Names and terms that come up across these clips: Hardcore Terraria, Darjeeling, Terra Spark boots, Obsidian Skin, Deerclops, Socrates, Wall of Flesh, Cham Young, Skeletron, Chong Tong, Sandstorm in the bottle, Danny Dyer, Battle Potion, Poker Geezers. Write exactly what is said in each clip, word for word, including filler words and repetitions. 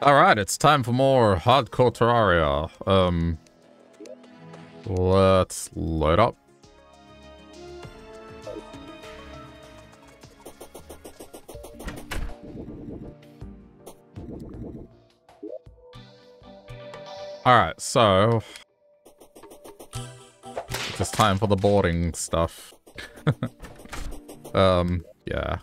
Alright, it's time for more Hardcore Terraria. Um, let's load up. Alright, so... it's just time for the boarding stuff. um, yeah.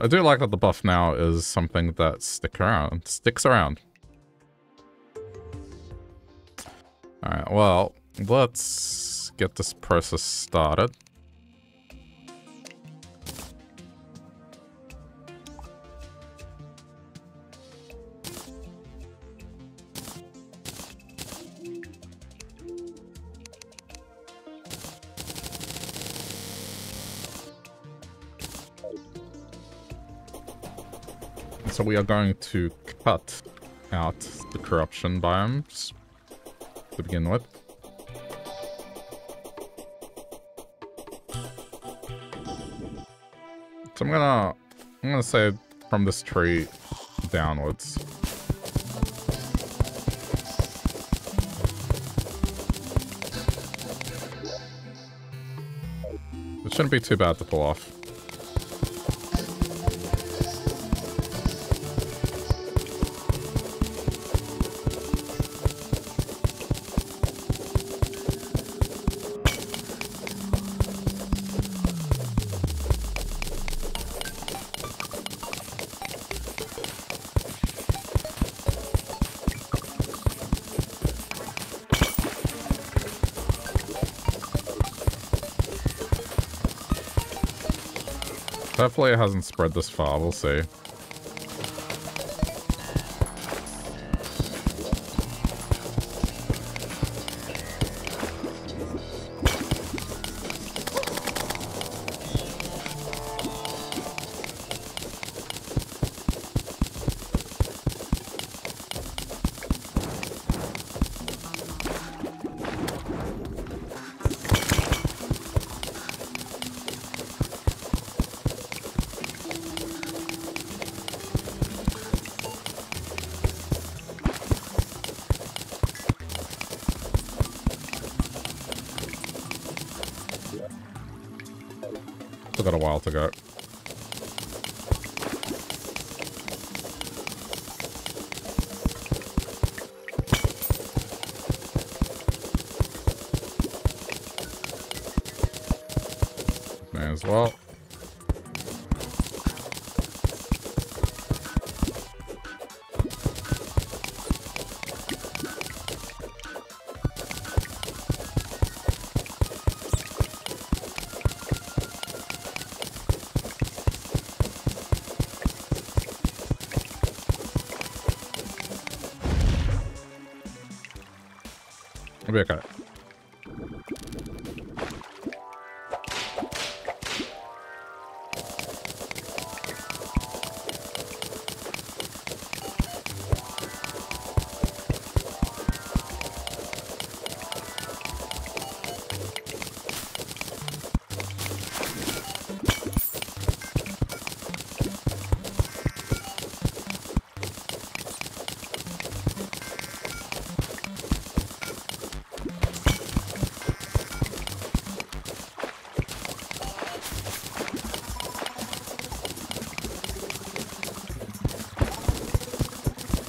I do like that the buff now is something that stick around, sticks around. Alright, well, let's get this process started. So we are going to cut out the corruption biomes to begin with. So I'm gonna, I'm gonna say from this tree downwards. It shouldn't be too bad to pull off. Hopefully it hasn't spread this far, we'll see. Got a while to go. May as well. Okay.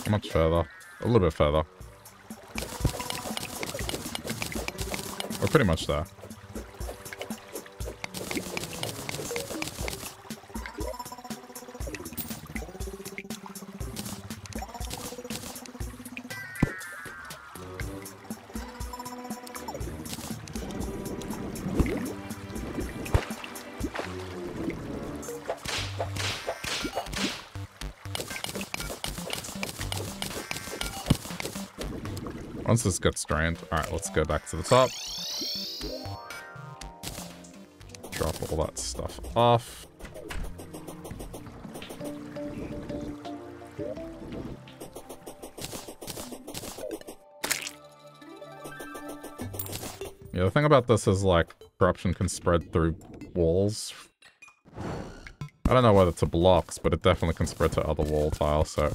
Much further. A little bit further. We're pretty much there. Once this gets drained, alright, let's go back to the top. Drop all that stuff off. Yeah, the thing about this is, like, corruption can spread through walls. I don't know whether to blocks, but it definitely can spread to other wall tiles, so...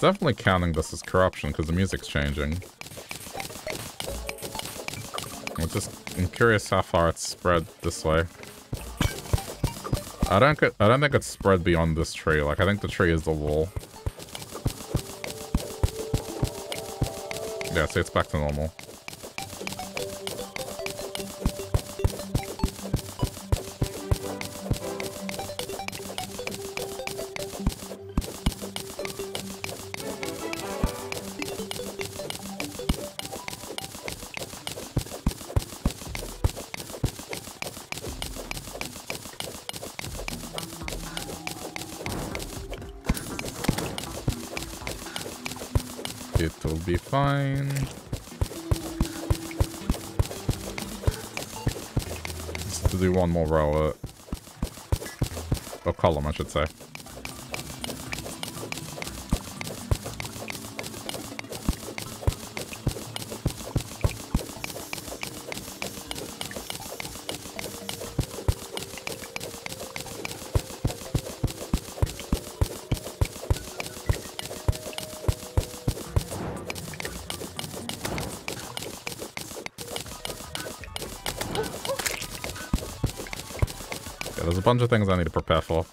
Definitely counting this as corruption because the music's changing. I'm just I'm curious how far it's spread this way. I don't get, I don't think it's spread beyond this tree. Like I think the tree is the wall. Yeah, so it's back to normal. Be fine. Just to do one more row, or column, I should say. Bunch of things I need to prepare for.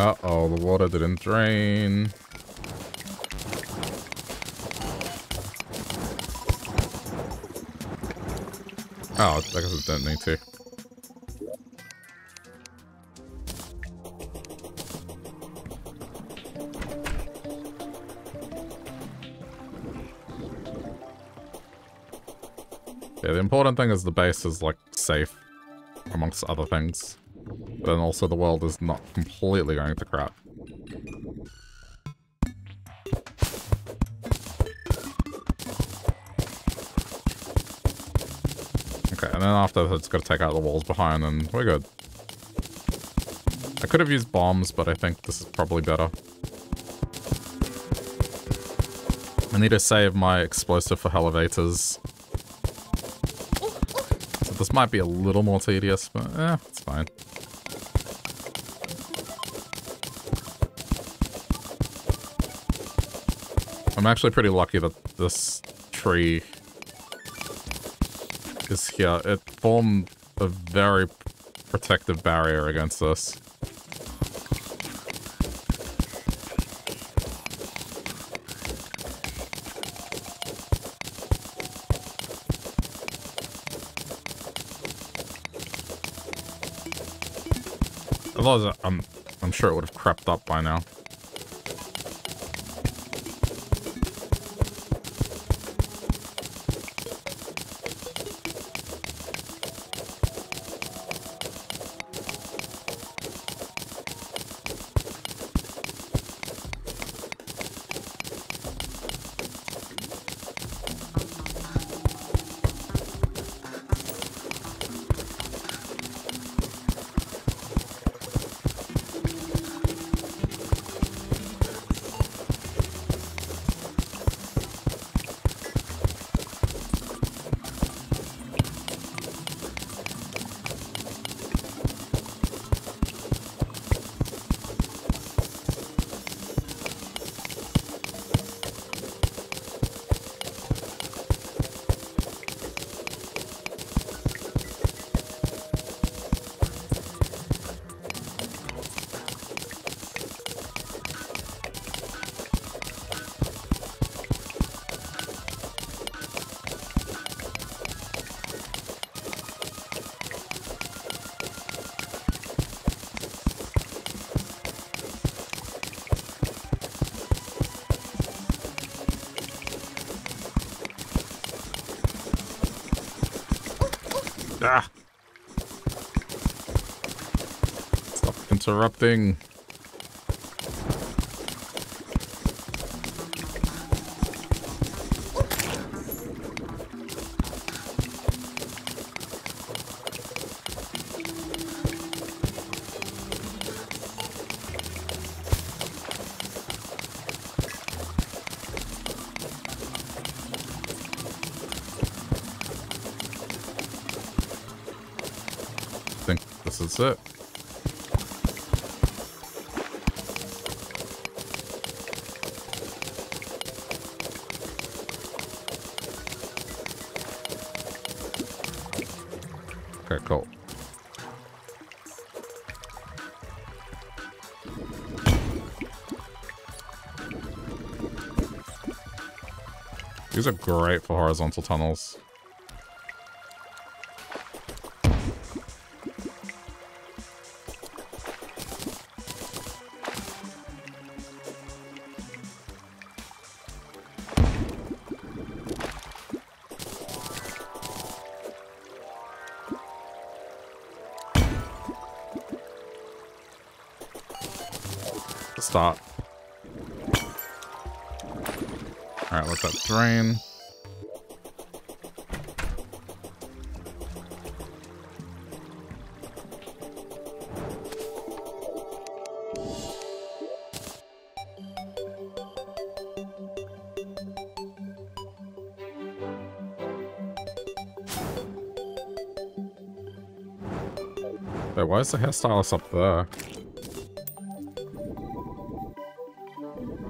Uh-oh, the water didn't drain. Oh, I guess it didn't need to. Yeah, the important thing is the base is, like, safe, amongst other things. But then also the world is not completely going to crap. Okay, and then after that it's got to take out the walls behind and we're good. I could have used bombs, but I think this is probably better. I need to save my explosive for elevators. So this might be a little more tedious, but eh, it's fine. I'm actually pretty lucky that this tree is here. It formed a very protective barrier against us. Otherwise, I'm, I'm sure it would have crept up by now. Ah! Stop interrupting. That's it. Okay, cool. These are great for horizontal tunnels. Start. Alright, let that drain. Wait, why is the hairstylist up there?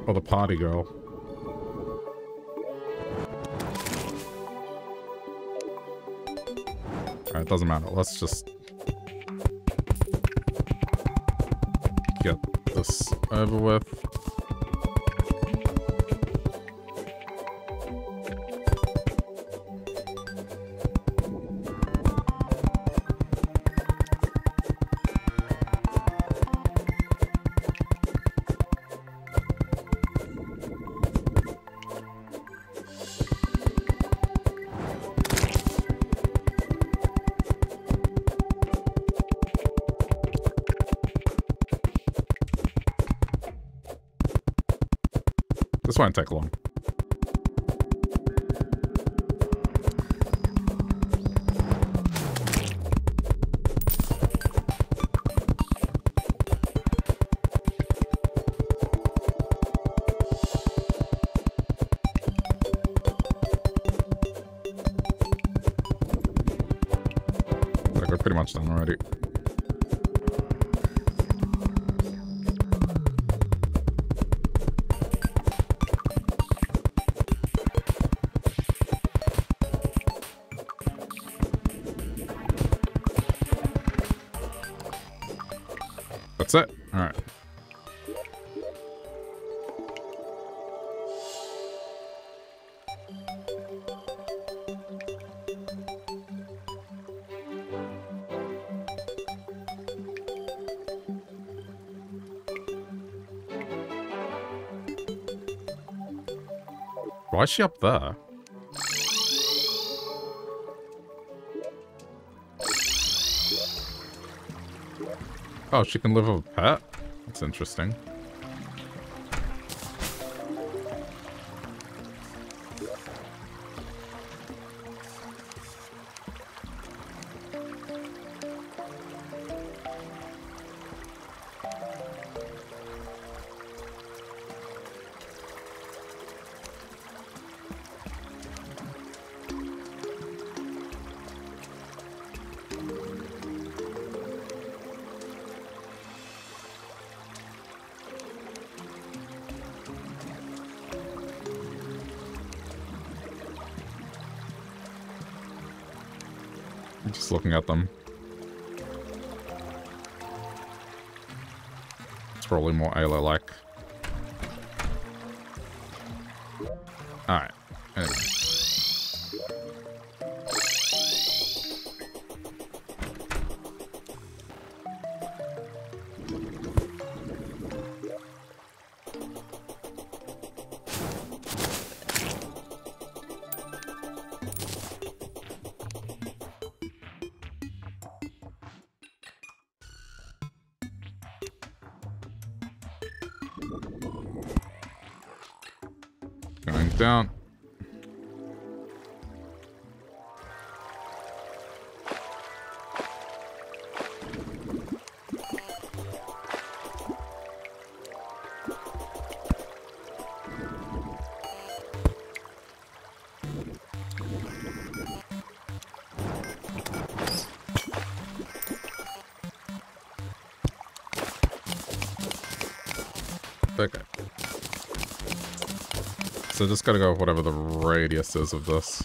Or the party girl. Alright, doesn't matter. Let's just get this over with. This won't take long. Like, we're pretty much done already. That's it. All right. Why is she up there? Oh, she can live with a pet? That's interesting. Just looking at them. It's probably more Ayla-like. Alright. Anyway. down. Okay. So just gotta go with whatever the radius is of this.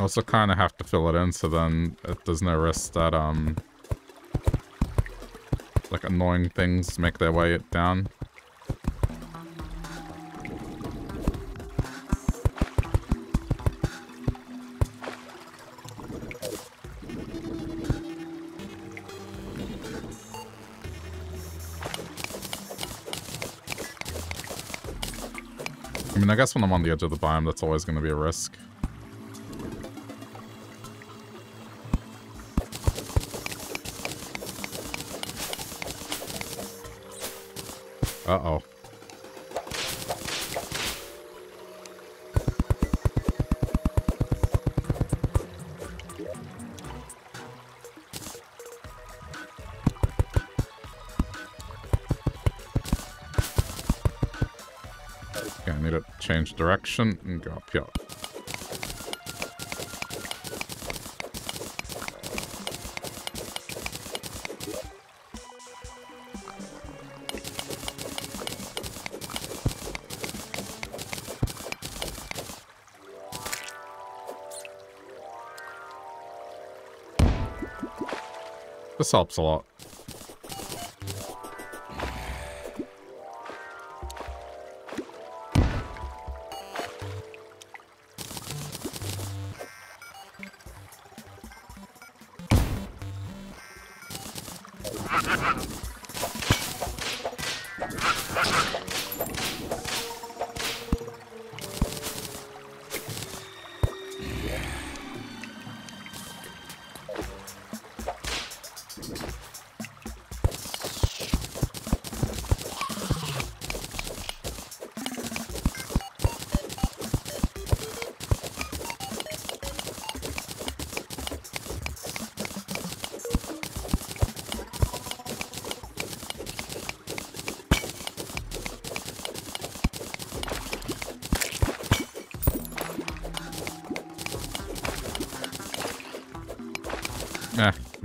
Also kind of have to fill it in, so then it, there's no risk that um like annoying things make their way down. I mean, I guess when I'm on the edge of the biome, that's always going to be a risk. Uh-oh. Okay, I need to change direction and go up here. This helps a lot.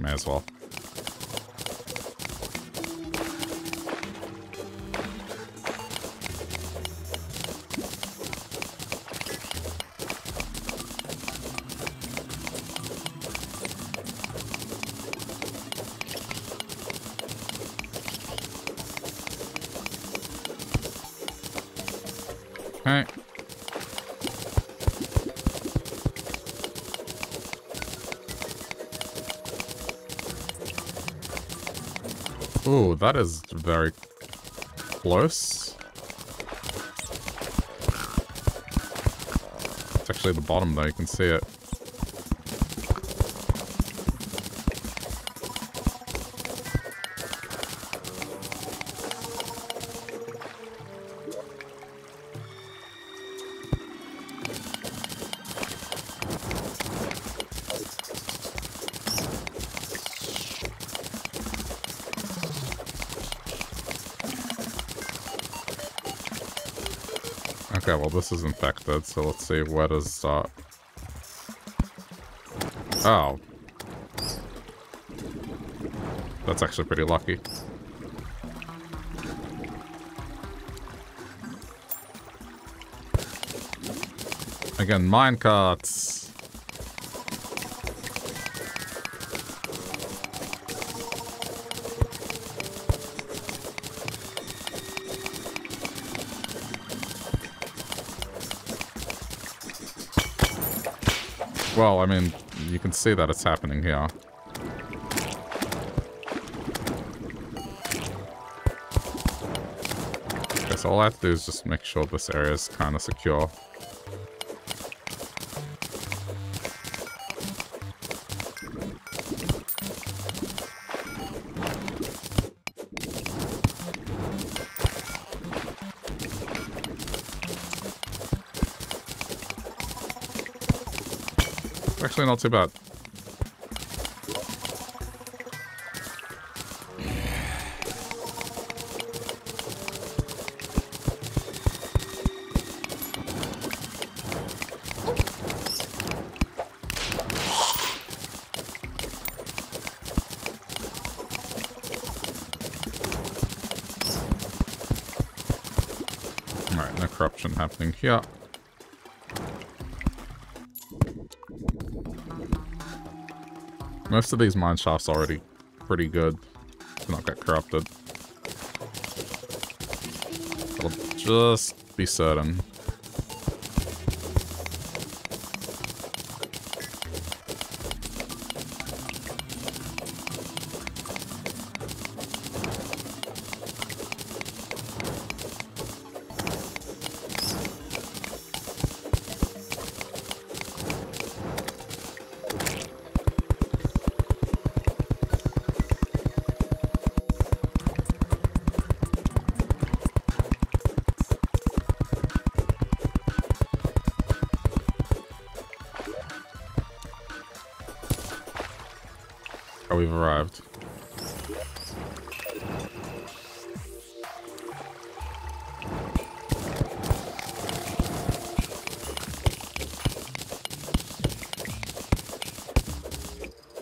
As well. Ooh, that is very close. It's actually at the bottom though, you can see it. Okay, well this is infected, so let's see, where does that... Oh, That's actually pretty lucky. Again, minecarts. Well, I mean, you can see that it's happening here. Okay, so all I have to do is just make sure this area is kind of secure. Actually, not too bad. All right, no corruption happening here. Most of these mine shafts are already pretty good to not get corrupted. I'll just be certain.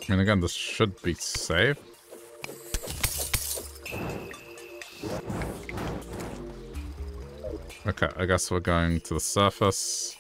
I mean, again, this should be safe. Okay, I guess we're going to the surface.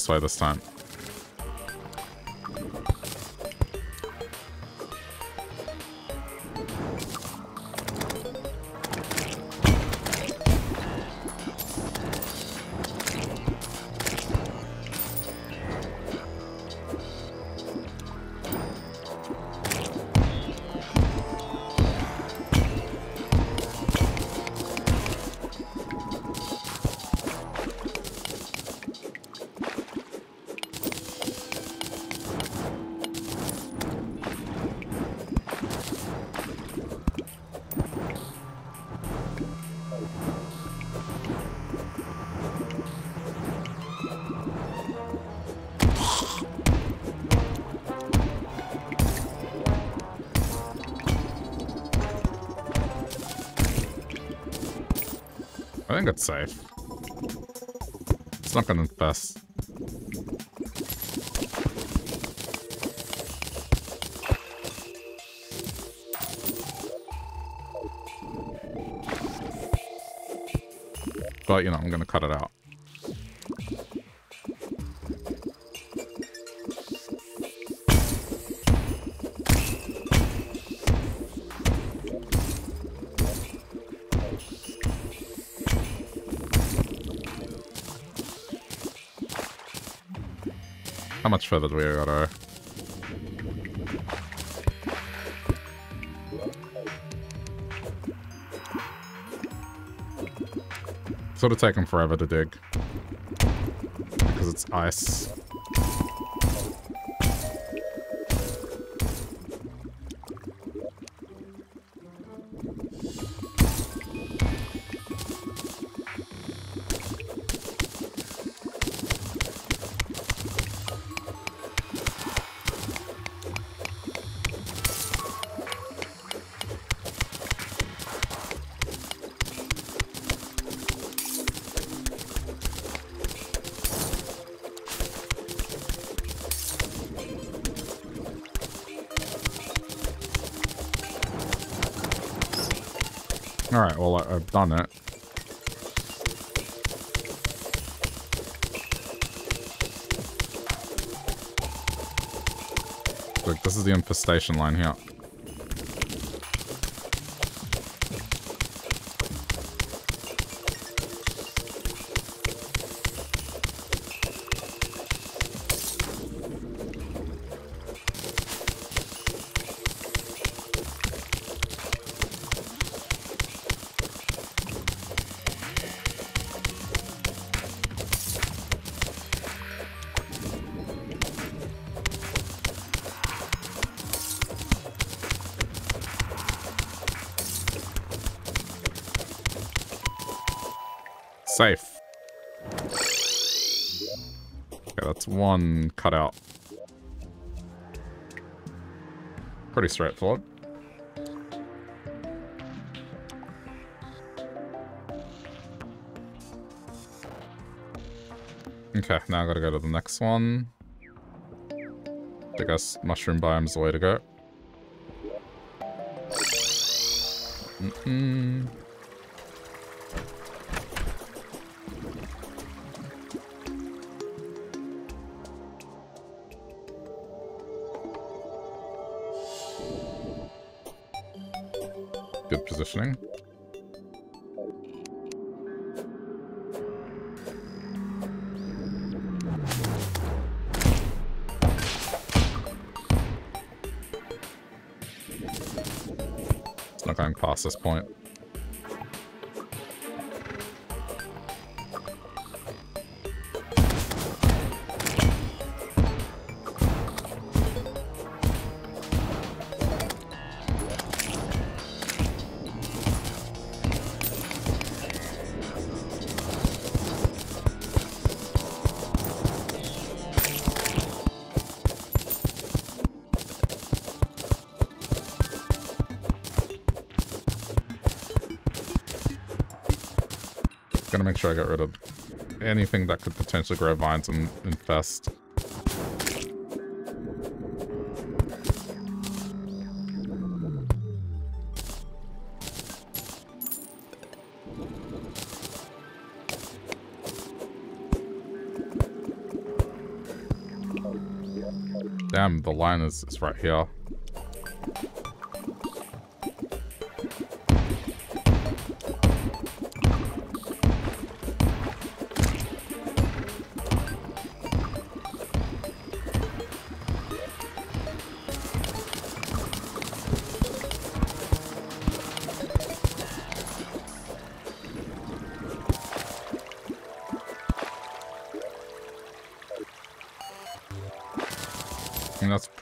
This way this time. I think it's safe. It's not gonna best. But you know, I'm gonna cut it out. How much further do we gotta? Sort of taking forever to dig because it's That's ice. Alright, well, I've done it. Look, this is the infestation line here. Safe. Okay, that's one cutout. Pretty straightforward. Okay, now I gotta go to the next one. I guess mushroom biome is the way to go. Mm-mm. Good positioning. It's not going past this point. Make sure I get rid of anything that could potentially grow vines and infest. Damn, the line is, is right here.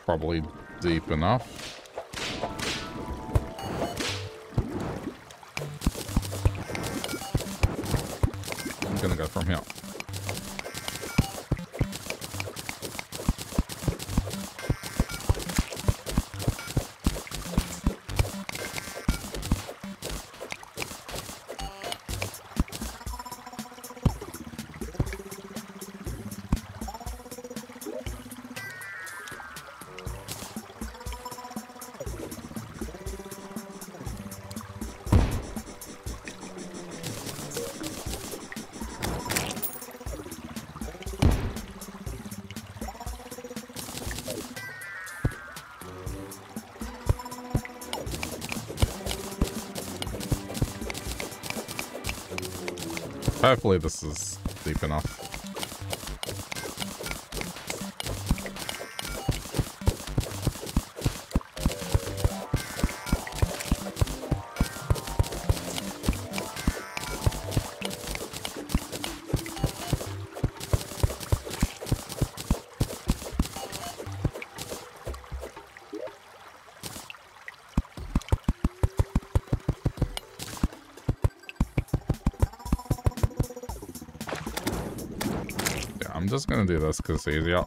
Probably deep enough. I'm gonna go from here. Hopefully this is deep enough. I'm just gonna do this because it's easier.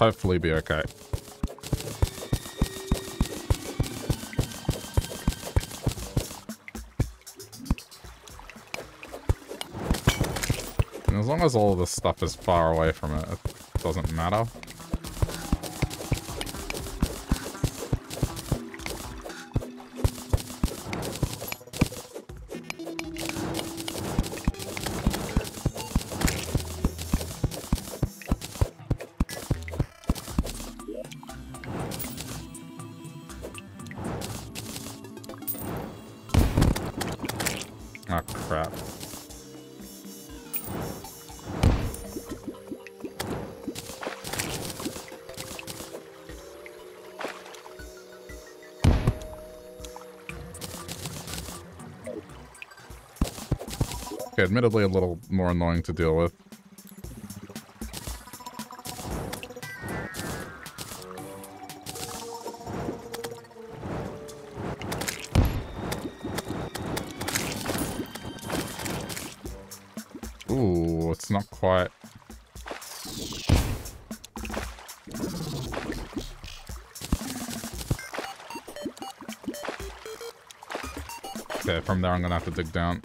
Hopefully be okay. And as long as all of this stuff is far away from it, it doesn't matter. Admittedly a little more annoying to deal with. Ooh, it's not quite. Okay, from there I'm gonna have to dig down.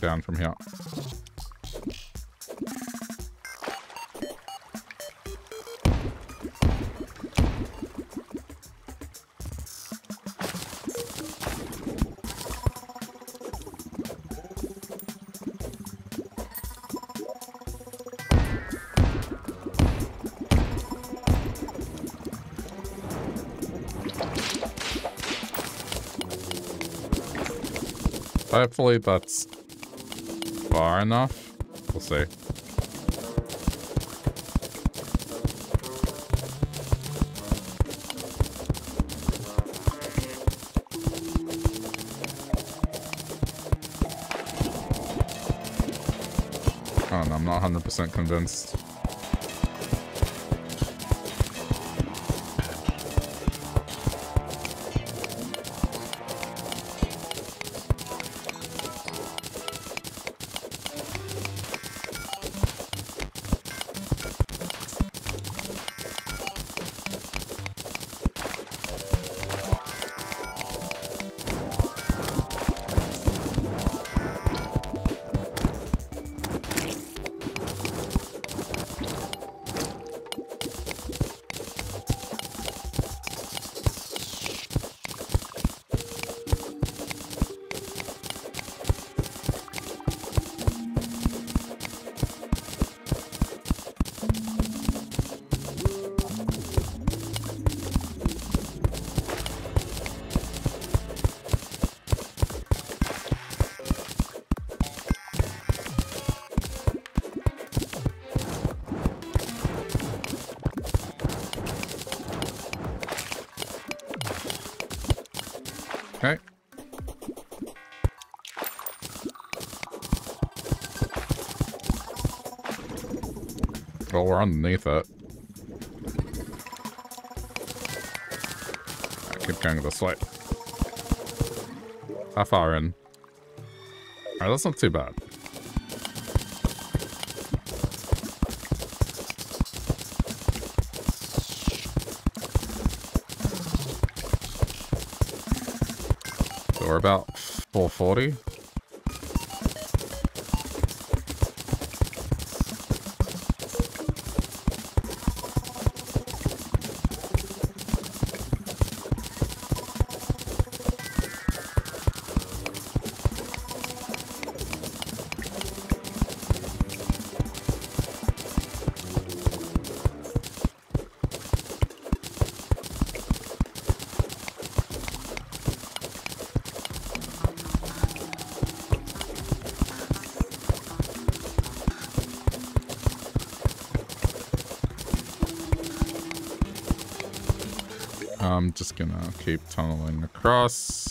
Down from here. Hopefully that's far enough? We'll see. Oh, no, I'm not one hundred percent convinced. Okay. Well, we're underneath it. I keep going this way. How far in? Alright, that's not too bad. So we're about four forty. I'm just gonna keep tunneling across.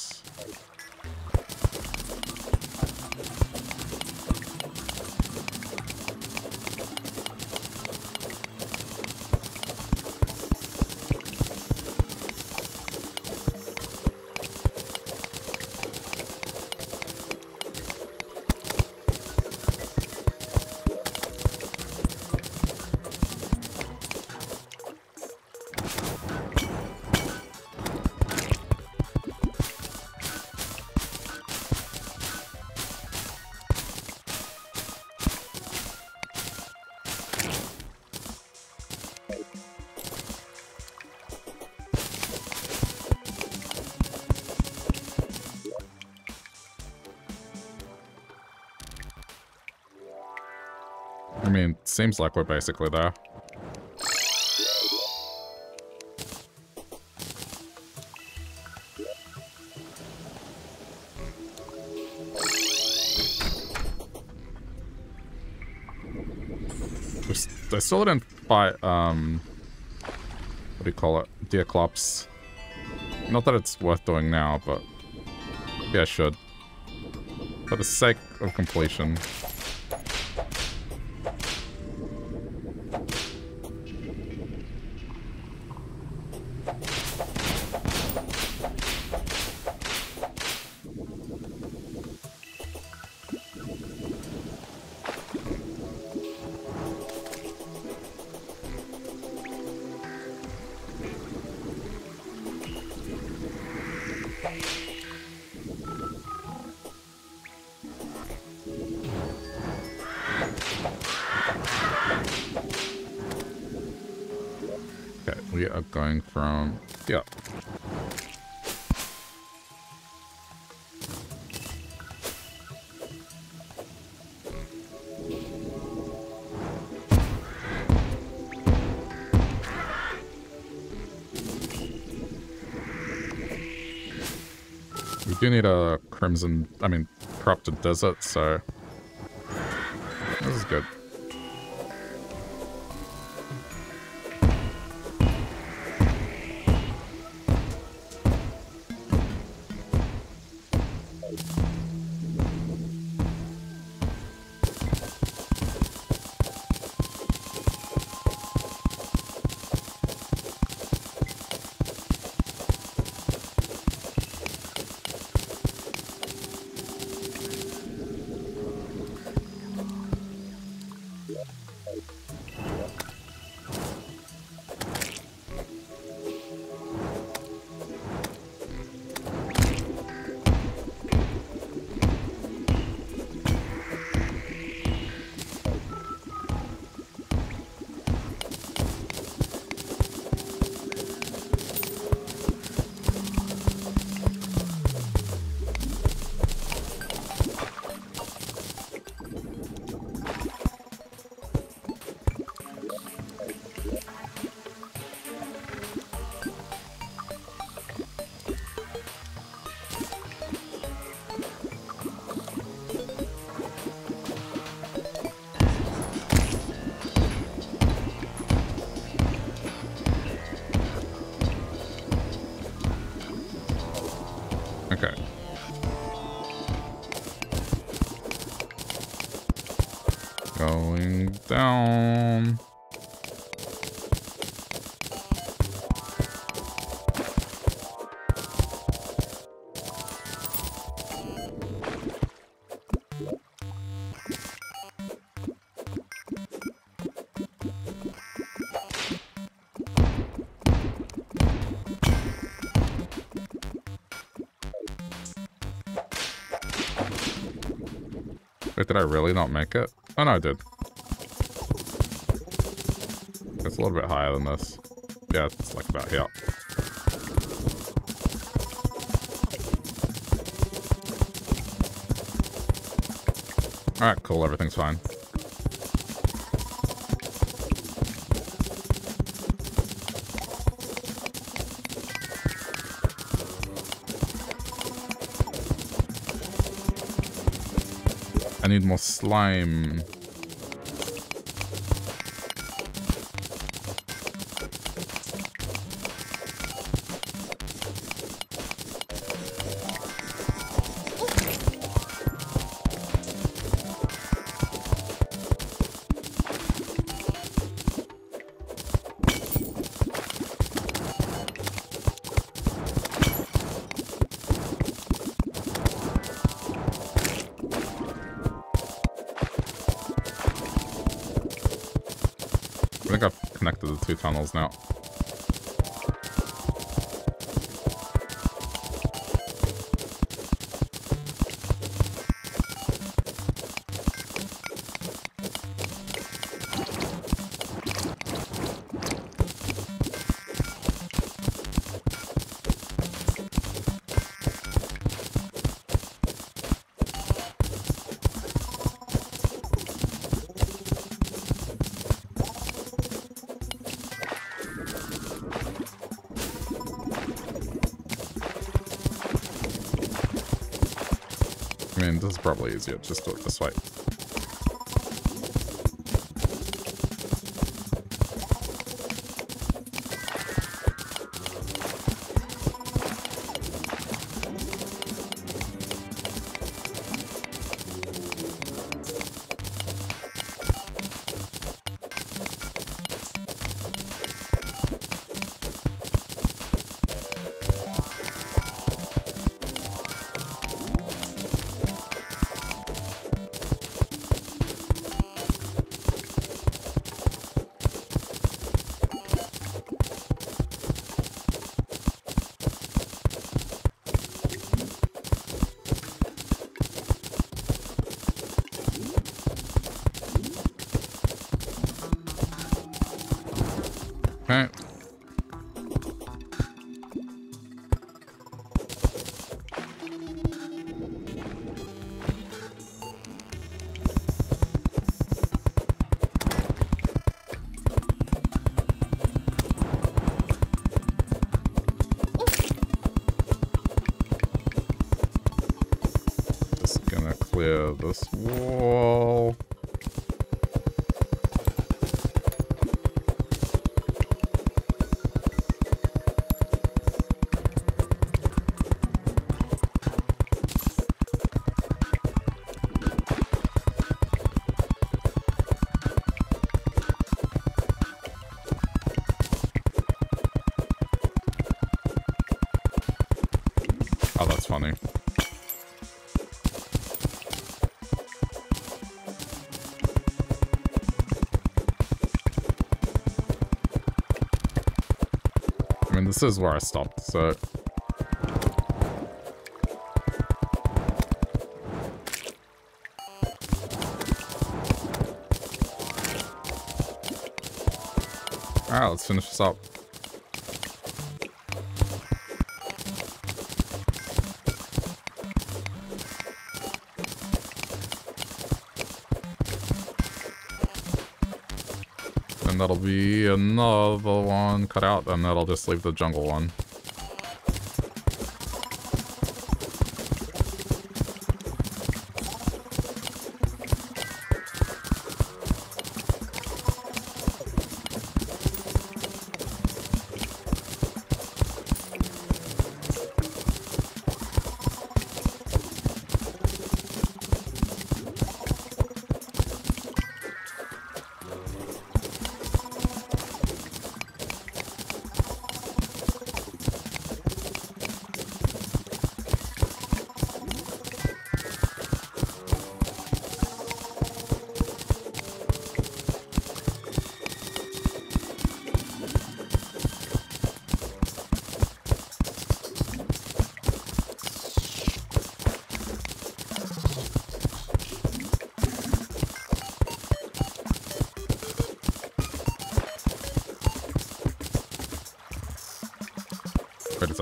Seems like we're basically there. They still didn't fight, um, what do you call it? Deerclops. Not that it's worth doing now, but maybe I should. For the sake of completion. Do need a crimson, I mean, corrupted desert, so this is good. Okay. Going down. Did I really not make it? Oh no, I did. It's a little bit higher than this. Yeah, it's like about here. Alright, cool, everything's fine. Need more slime. Two tunnels now. This is probably easier, just do it this way. This wall. Oh, that's funny. This is where I stopped, so... Alright, let's finish this up. That'll be another one cut out, and that'll just leave the jungle one.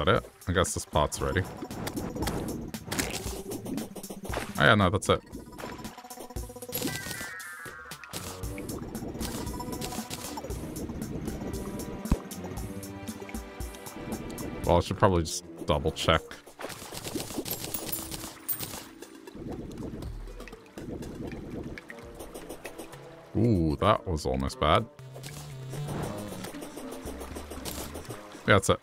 that it? I guess this part's ready. Oh yeah, no, that's it. Well, I should probably just double check. Ooh, that was almost bad. Yeah, that's it.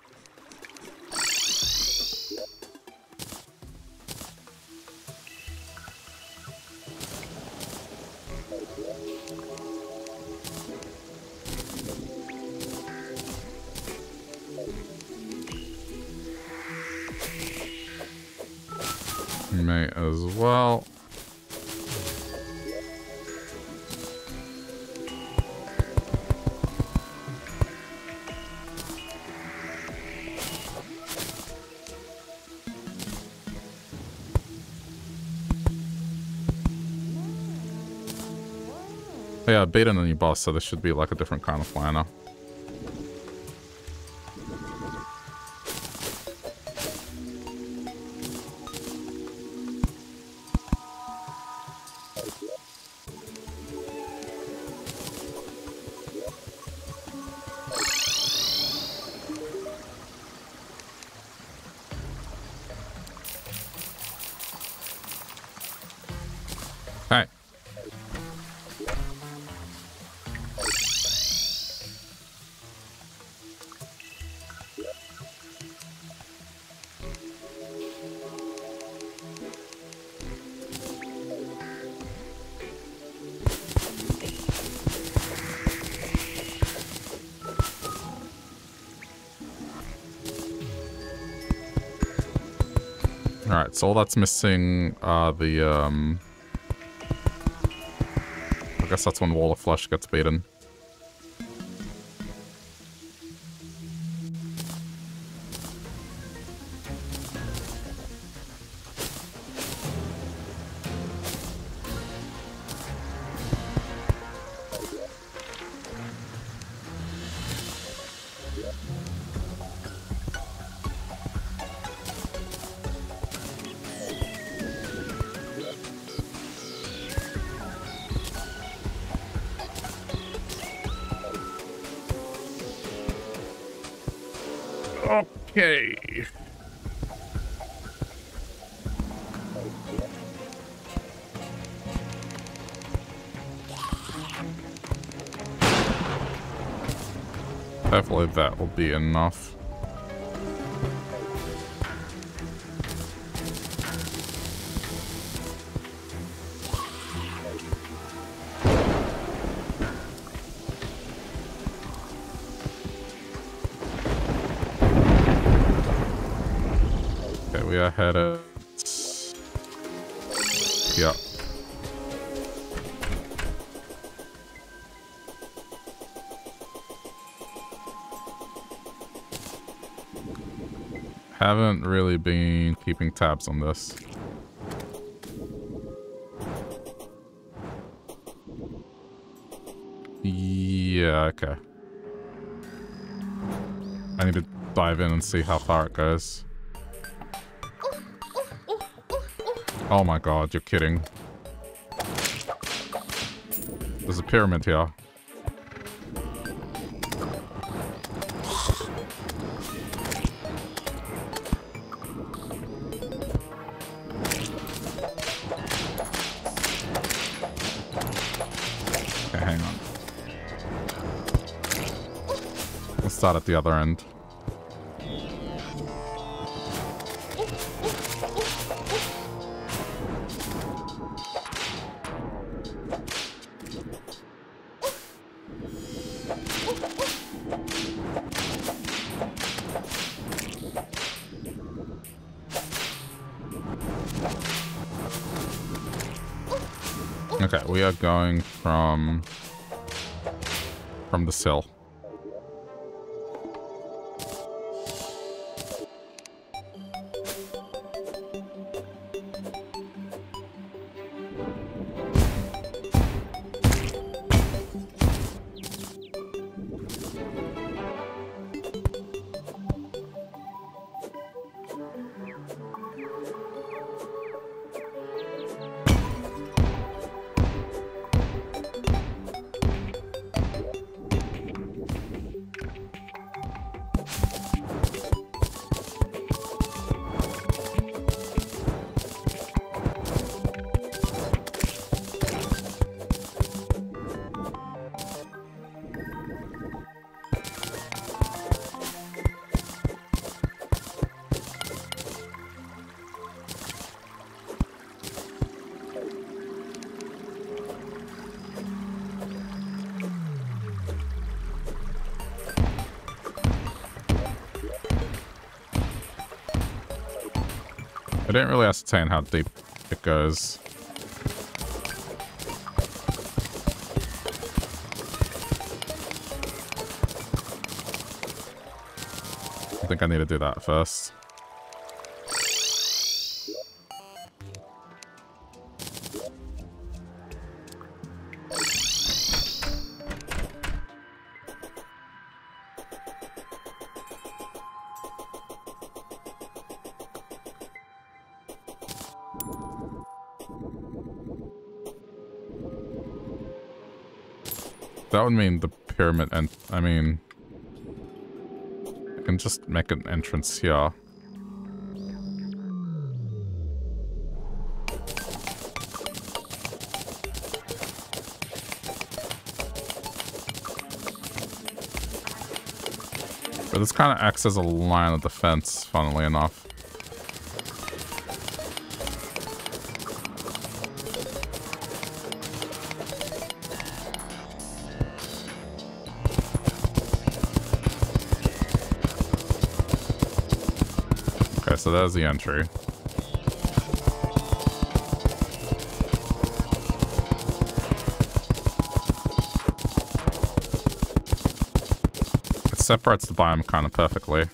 May as well. Yeah, I beat in a new boss, so this should be like a different kind of fly now. Alright, so all that's missing are the, um... I guess that's when Wall of Flesh gets beaten. Hopefully that will be enough. Okay, we are headed. Yeah. Haven't really been keeping tabs on this. Yeah, okay. I need to dive in and see how far it goes. Oh my god, you're kidding. There's a pyramid here. Start at the other end. Okay, we are going from from the sill. I don't really ascertain how deep it goes. I think I need to do that first. That would mean the pyramid, and I mean, I can just make an entrance here. But this kind of acts as a line of defense, funnily enough. So there's the entry. It separates the biome kind of perfectly.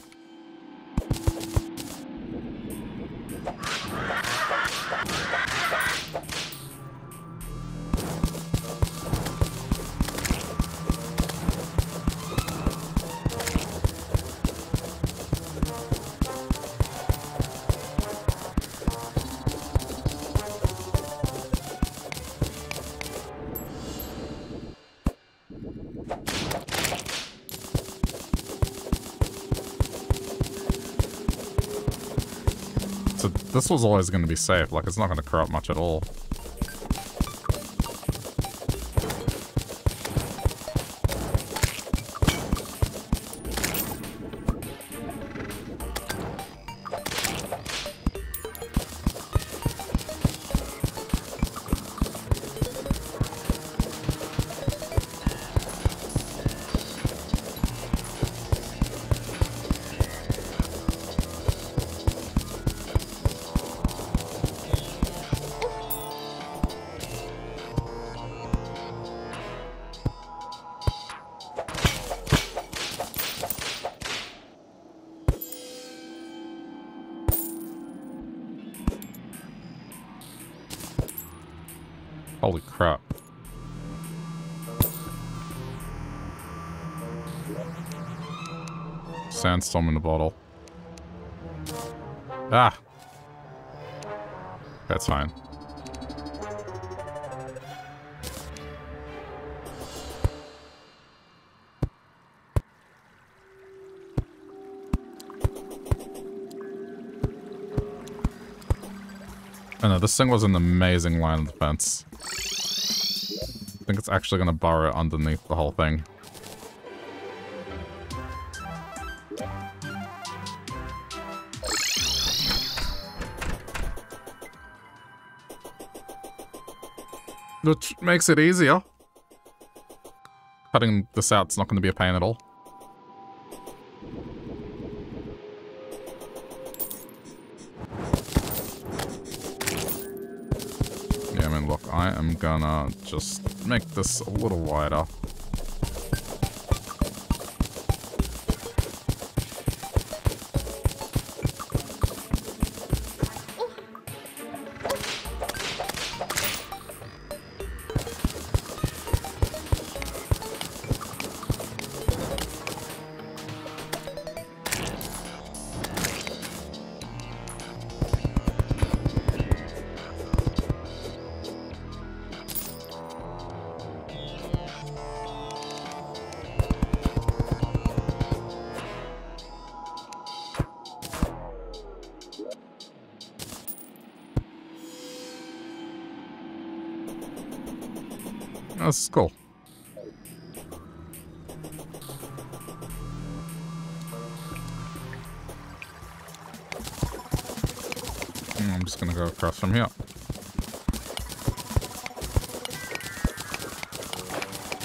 This was always going to be safe, like it's not going to corrupt much at all. Sandstorm in the bottle. Ah! That's fine. I know, this thing was an amazing line of defense. I think it's actually going to burrow underneath the whole thing. Which makes it easier. Cutting this out's not going to be a pain at all. Yeah, I mean, look, I am gonna just make this a little wider. That's cool. And I'm just gonna go across from here.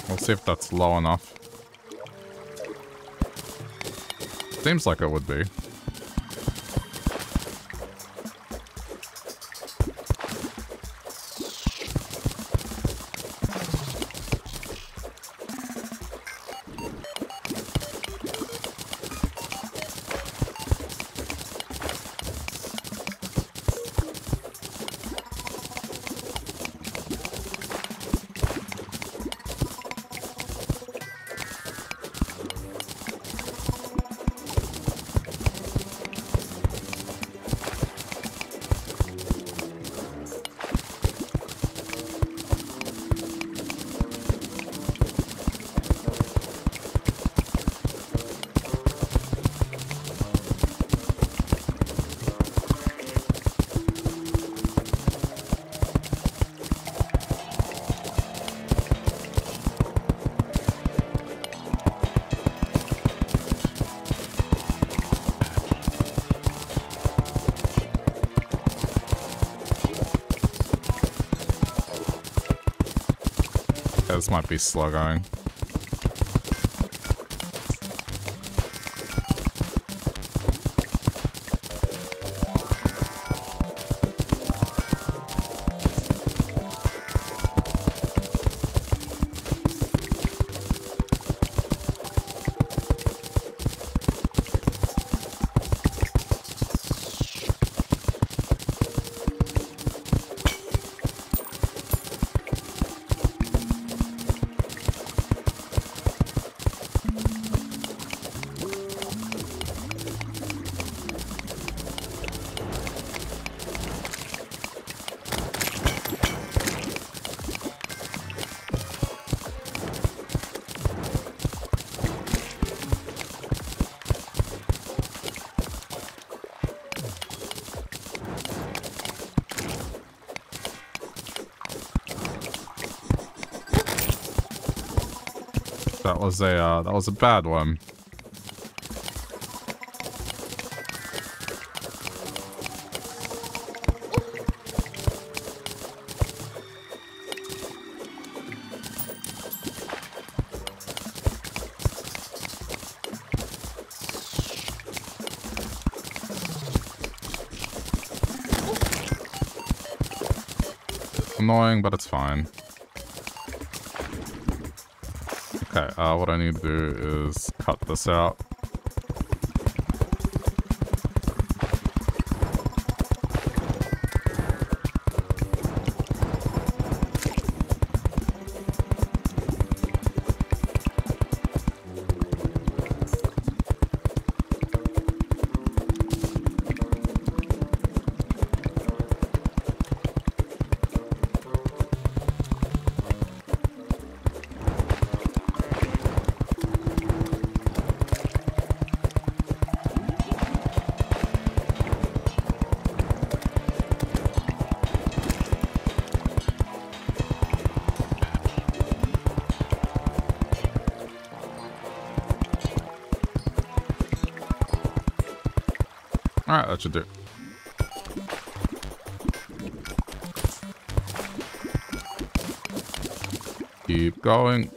We'll see if that's low enough. Seems like it would be. this might be slow going. That was a uh, that was a bad one. Annoying, but it's fine. Okay, uh, what I need to do is cut this out. Alright, that should do. Keep going.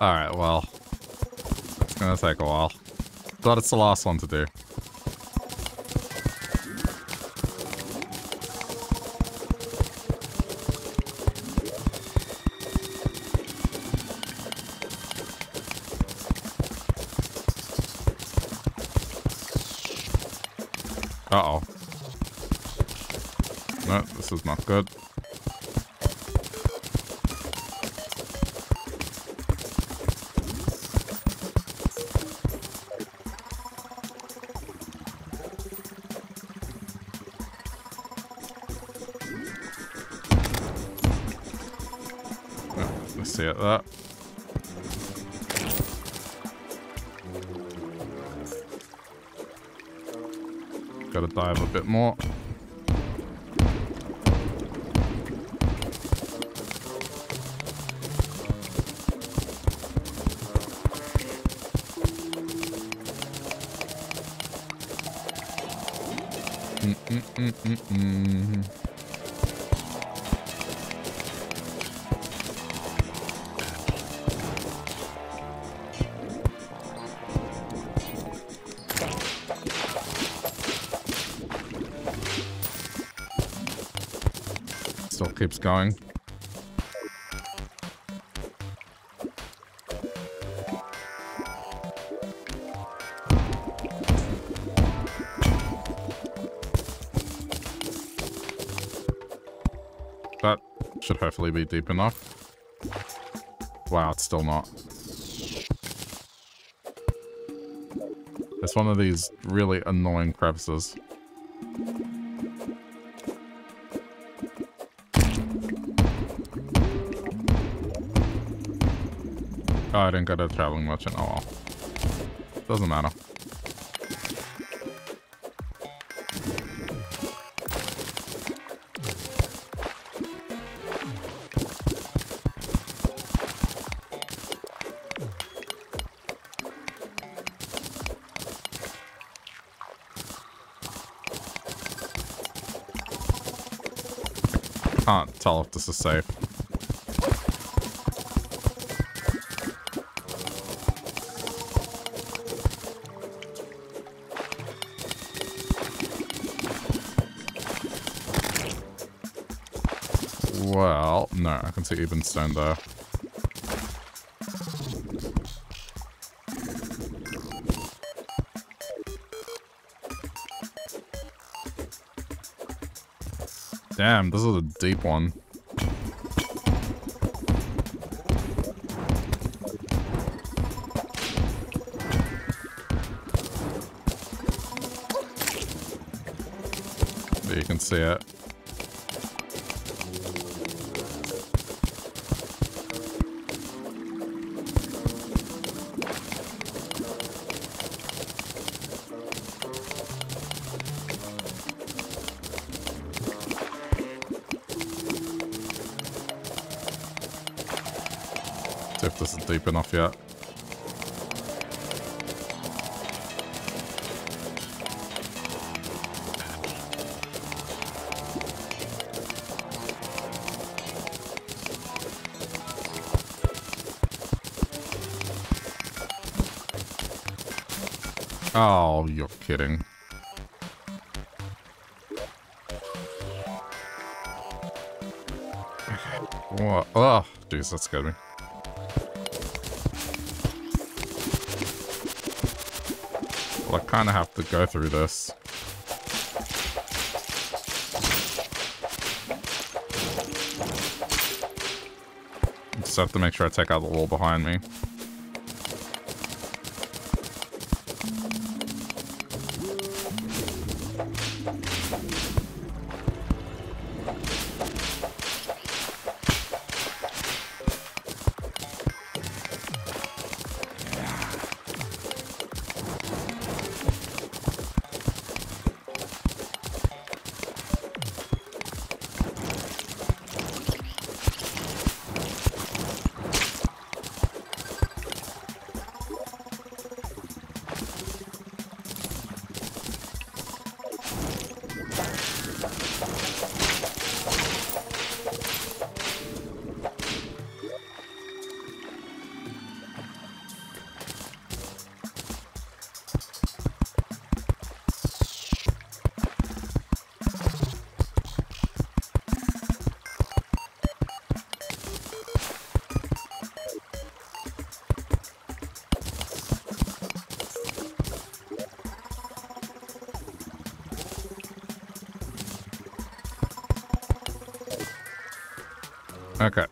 Alright, well, it's gonna take a while, but it's the last one to do. Uh-oh. No, this is not good. At that. Gotta dive a bit more. Mm-mm-mm-mm-mm. Keeps going. should hopefully be deep enough. Wow, it's still not. It's one of these really annoying crevices. Oh, I didn't go to the traveling merchant. Oh well. Doesn't matter. I can't tell if this is safe. Well, no, I can see even stone there. Damn, this is a deep one. There, you can see it. Deep enough yet. Oh, you're kidding. What? Oh, jeez, that scared me. I kind of have to go through this. Just have to make sure I take out the wall behind me. Okay.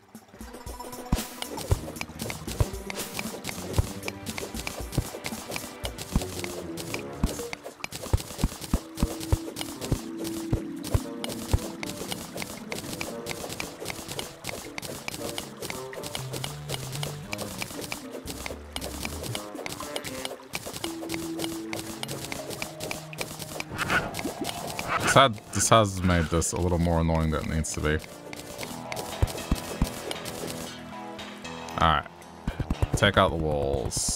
This, had, this has made this a little more annoying than it needs to be. Alright, take out the walls.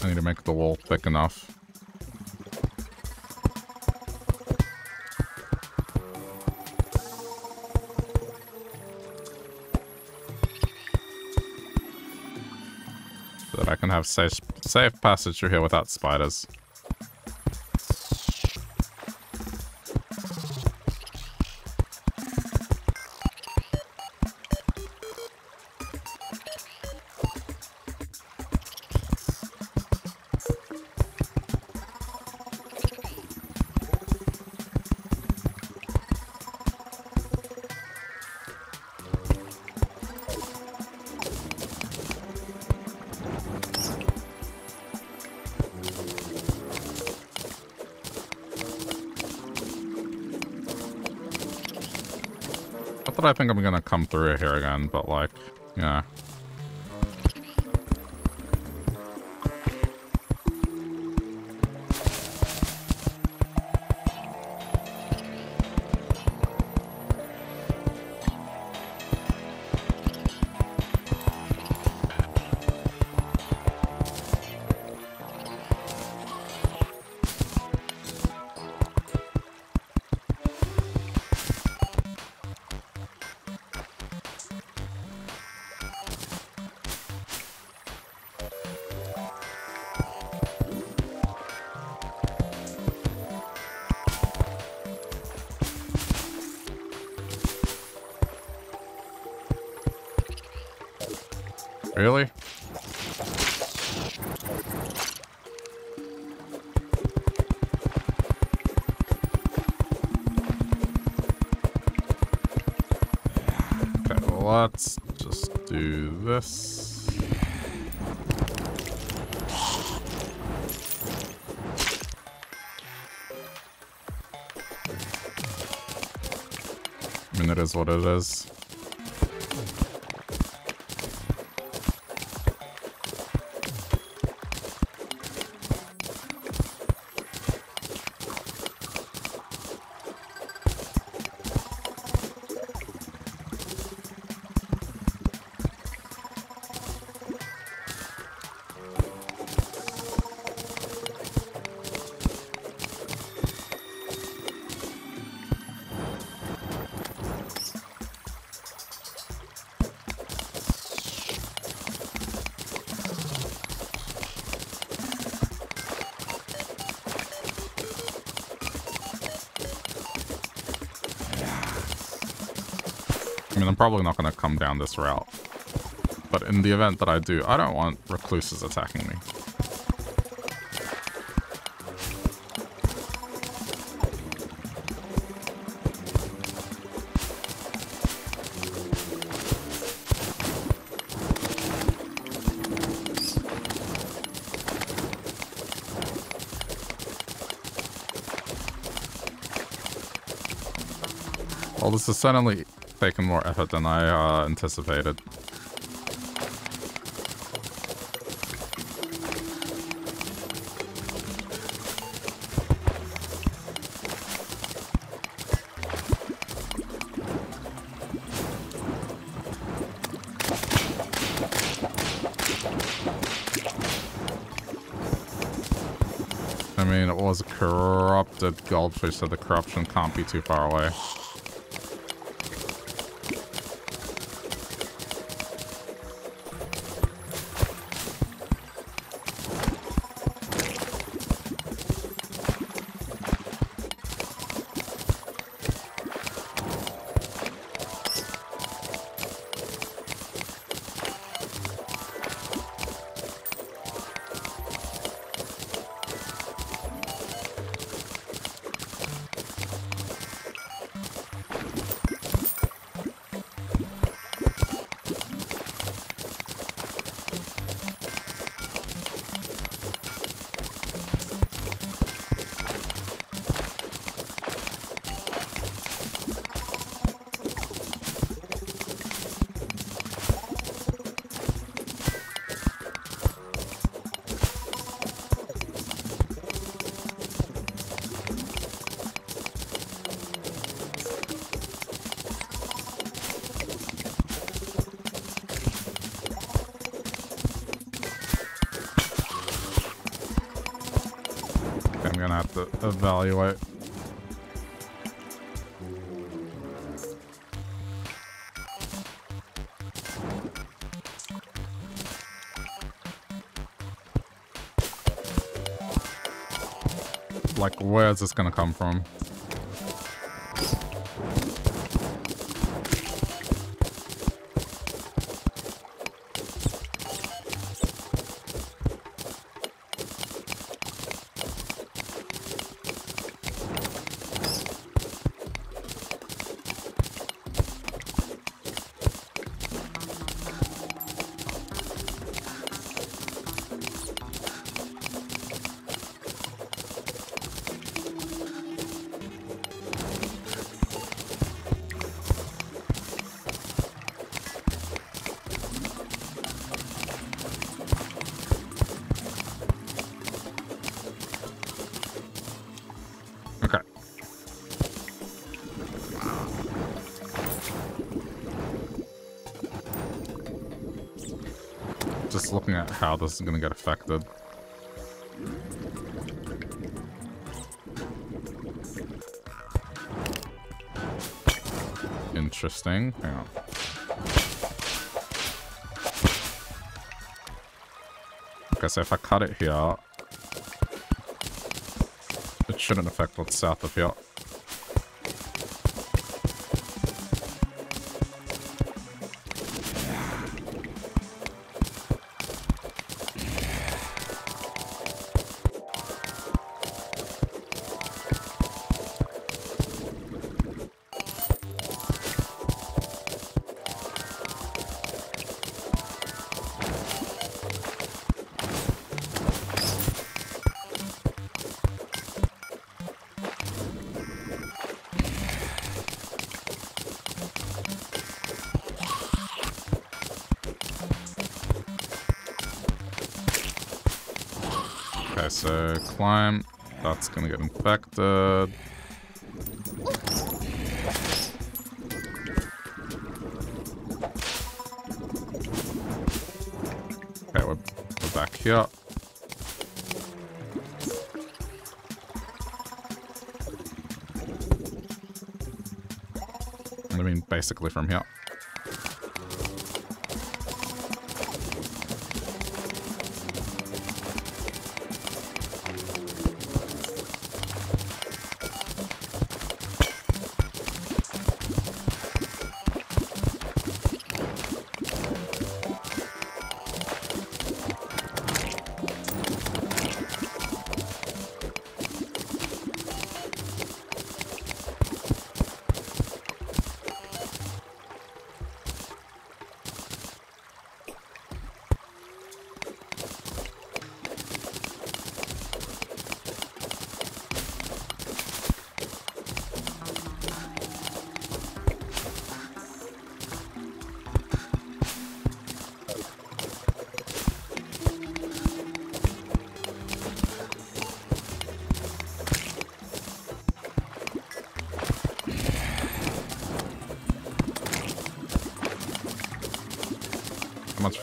I need to make the wall thick enough. So that I can have safe, safe passage through here without spiders. I think I'm gonna come through here again, but like, yeah. Really? Okay, well, let's just do this. I mean, it is what it is. Probably not going to come down this route, but in the event that I do, I don't want recluses attacking me. Well, this is certainly taken more effort than I uh, anticipated. I mean, it was a corrupted goldfish, so the corruption can't be too far away. to evaluate. Like, where is this gonna come from? Looking at how this is going to get affected. Interesting. Hang on. Okay, so if I cut it here, it shouldn't affect what's south of here. So climb, that's gonna get infected. Okay, we're, we're back here. I mean, basically from here.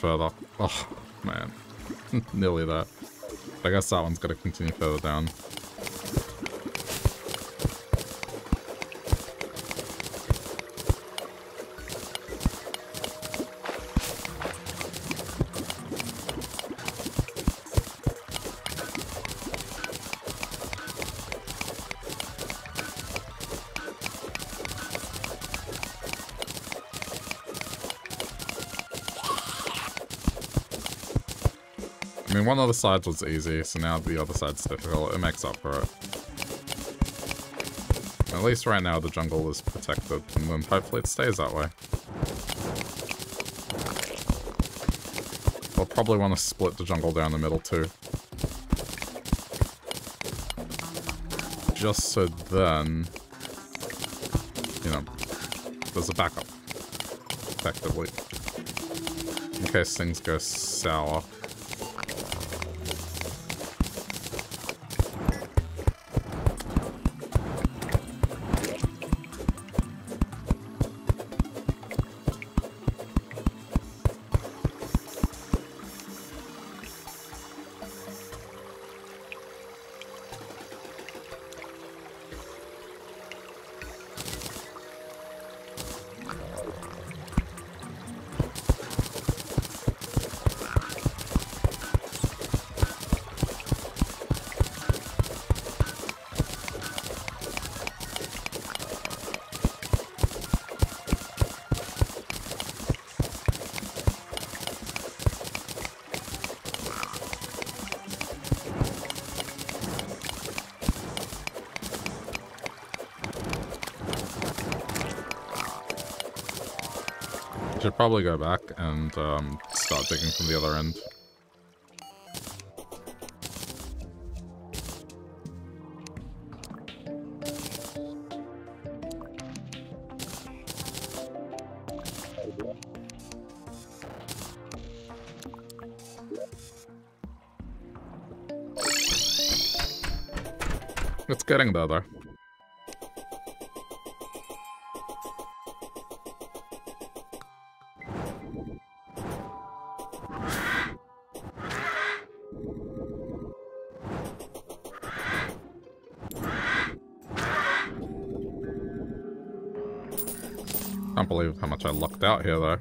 Further. Oh, man. Nearly that. I guess that one's got to continue further down. One of the sides was easy, so now the other side's difficult. It makes up for it. At least right now the jungle is protected, and then hopefully it stays that way. I'll probably want to split the jungle down the middle too. Just so then, you know, there's a backup, effectively. In case things go sour. should probably go back and um, start digging from the other end. It's getting there, though. Can't believe how much I lucked out here, though.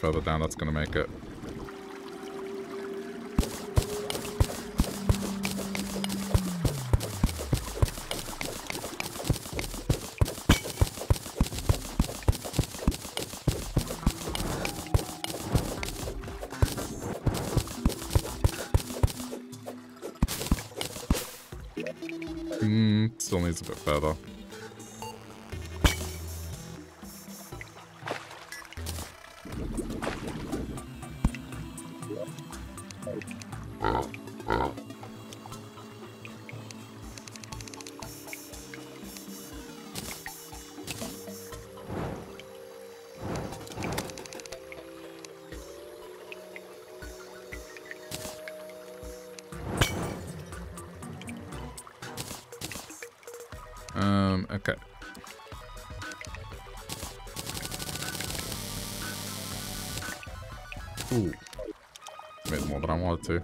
Further down, that's going to make it. Mm, still needs a bit further. To.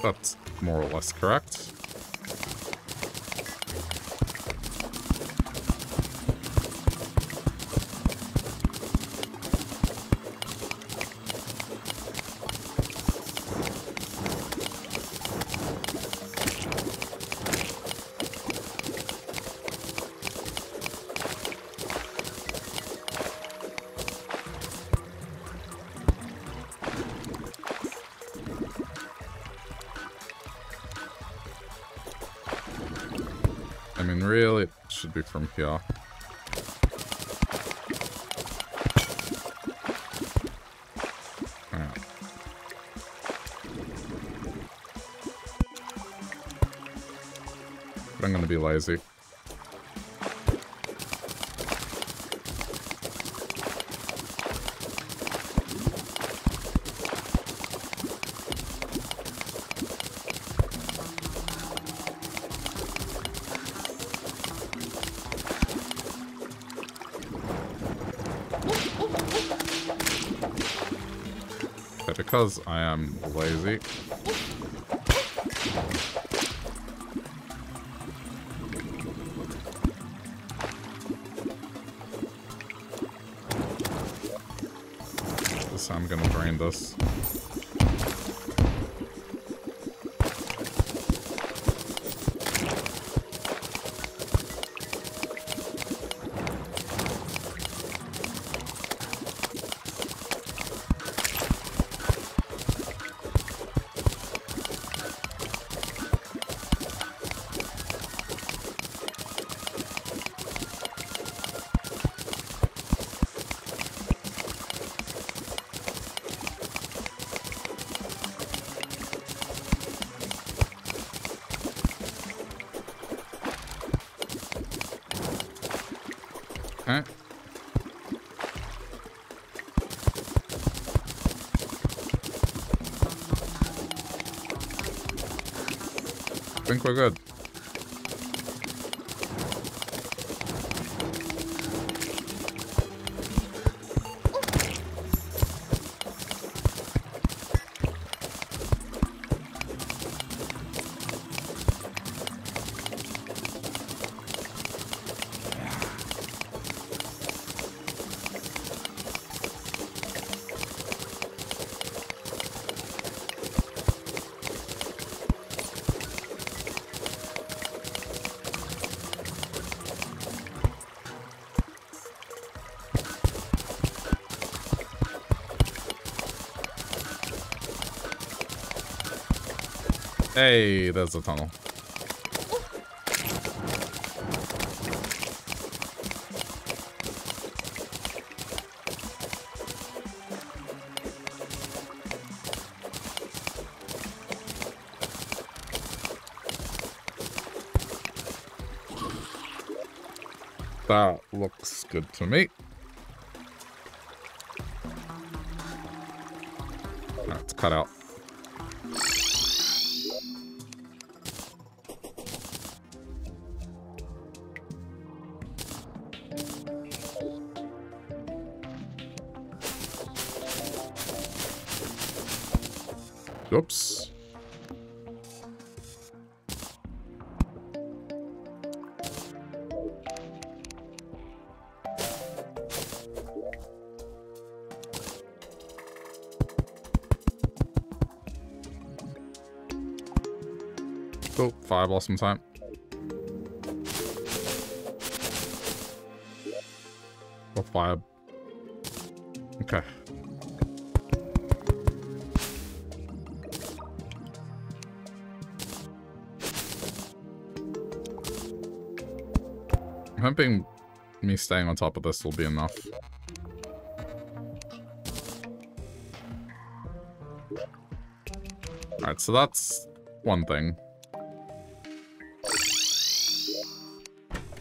That's more or less correct. From here. Right. But I'm going to be lazy. Because I am lazy. This, I'm gonna drain this. think we're good. Hey, there's the tunnel. That looks good to me. That's cut out. Oops. Oh, fire blossom time. Or fire. Okay. I'm hoping me staying on top of this will be enough. Alright, so that's one thing.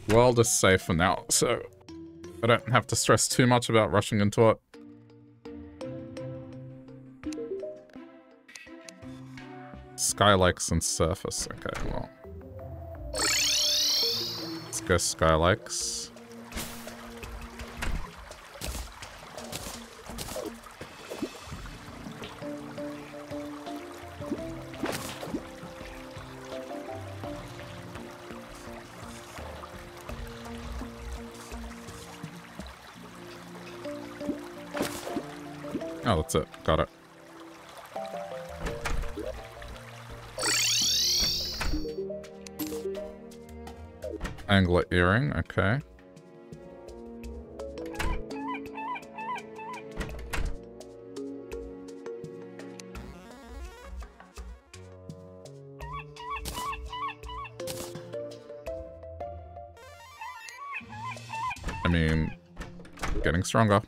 World is safe for now, so I don't have to stress too much about rushing into it. Skylikes and surface. Okay, well. Go Skylikes. Oh, that's it. Got it. Angler earring, okay. I mean, getting stronger. Okay,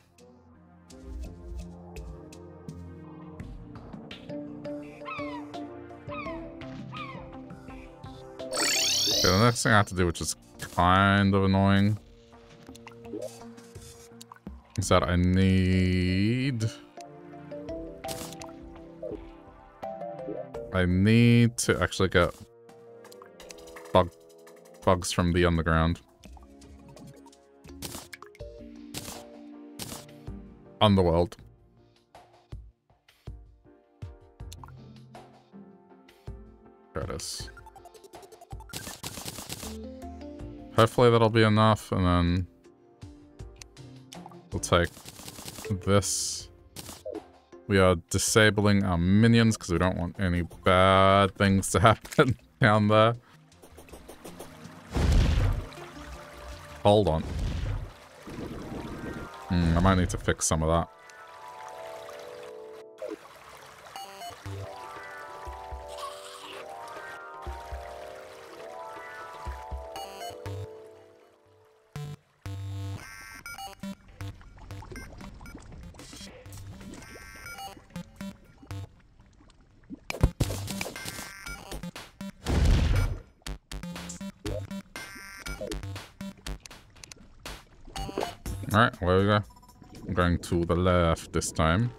the next thing I have to do, which is kind of annoying, is that I need... I need to actually get bug, bugs from the underground. Underworld. There it is. Hopefully that'll be enough, and then we'll take this. We are disabling our minions because we don't want any bad things to happen down there. Hold on. Mm, I might need to fix some of that. Alright, where we go? I'm going to the left this time.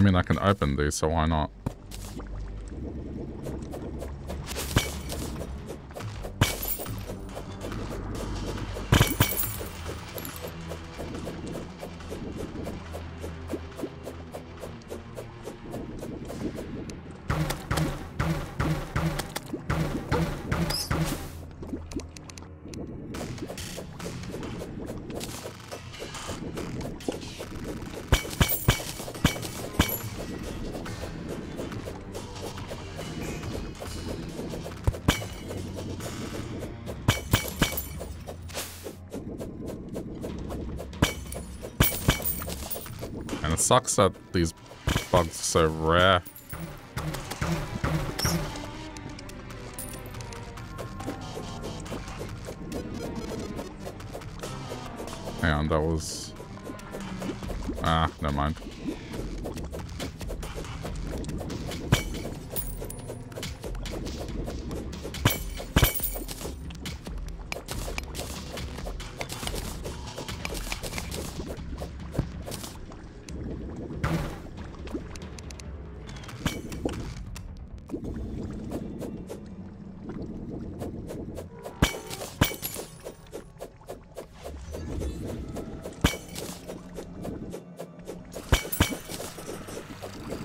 I mean, I can open these, so why not? Sucks that these bugs are so rare. Hang on, that was... Ah, never mind.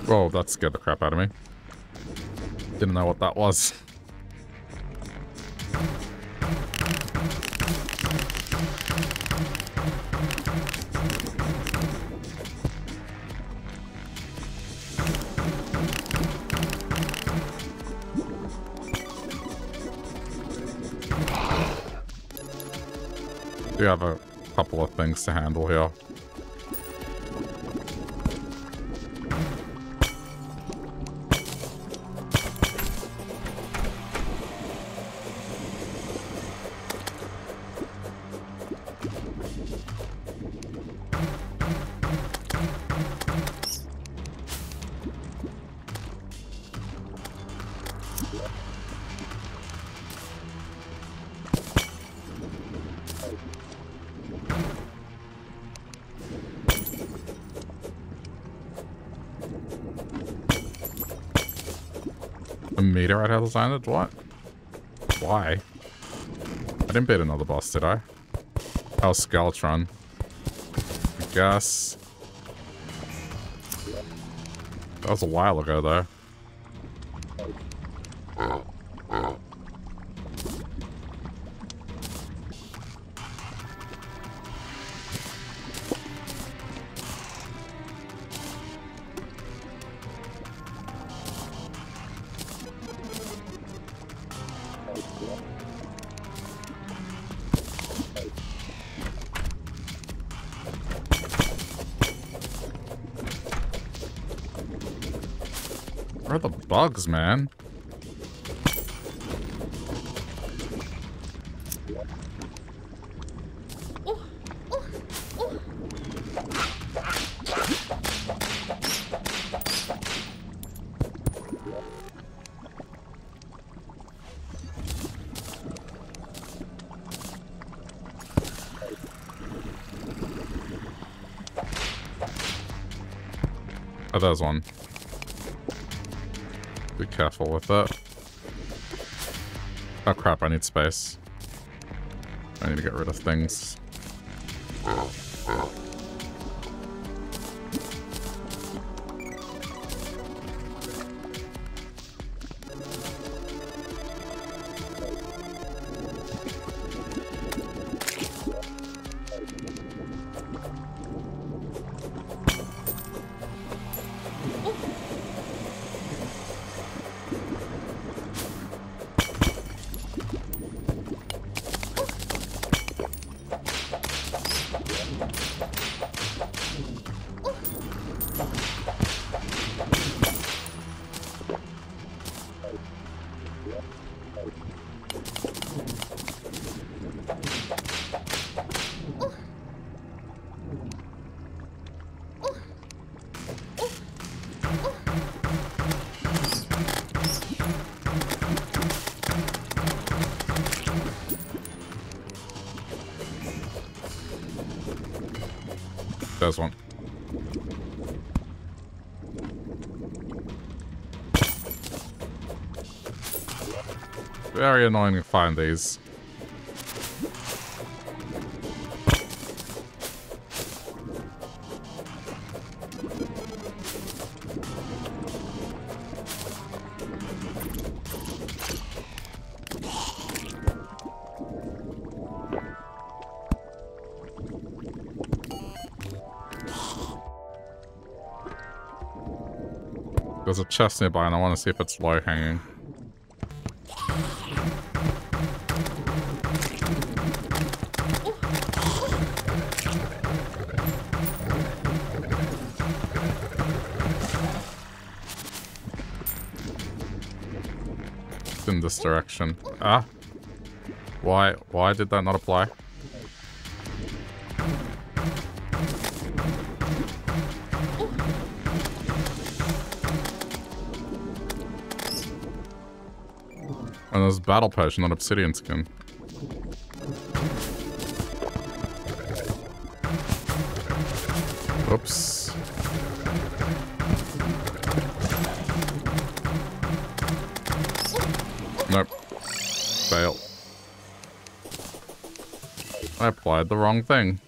Oh, that scared the crap out of me. Didn't know what that was. Do have a couple of things to handle here. Meter at Hell's Island? What? Why? I didn't beat another boss, did I? Oh, Skeletron. I guess. That was a while ago, though. Bugs, man. Oh, there's one. Be careful with that. Oh crap, I need space. I need to get rid of things. There's one. very annoying to find these. There's a chest nearby and I want to see if it's low hanging. It's in this direction. Ah! Why, why did that not apply? And there's Battle Potion, not Obsidian Skin. Oops. Nope. Fail. I applied the wrong thing.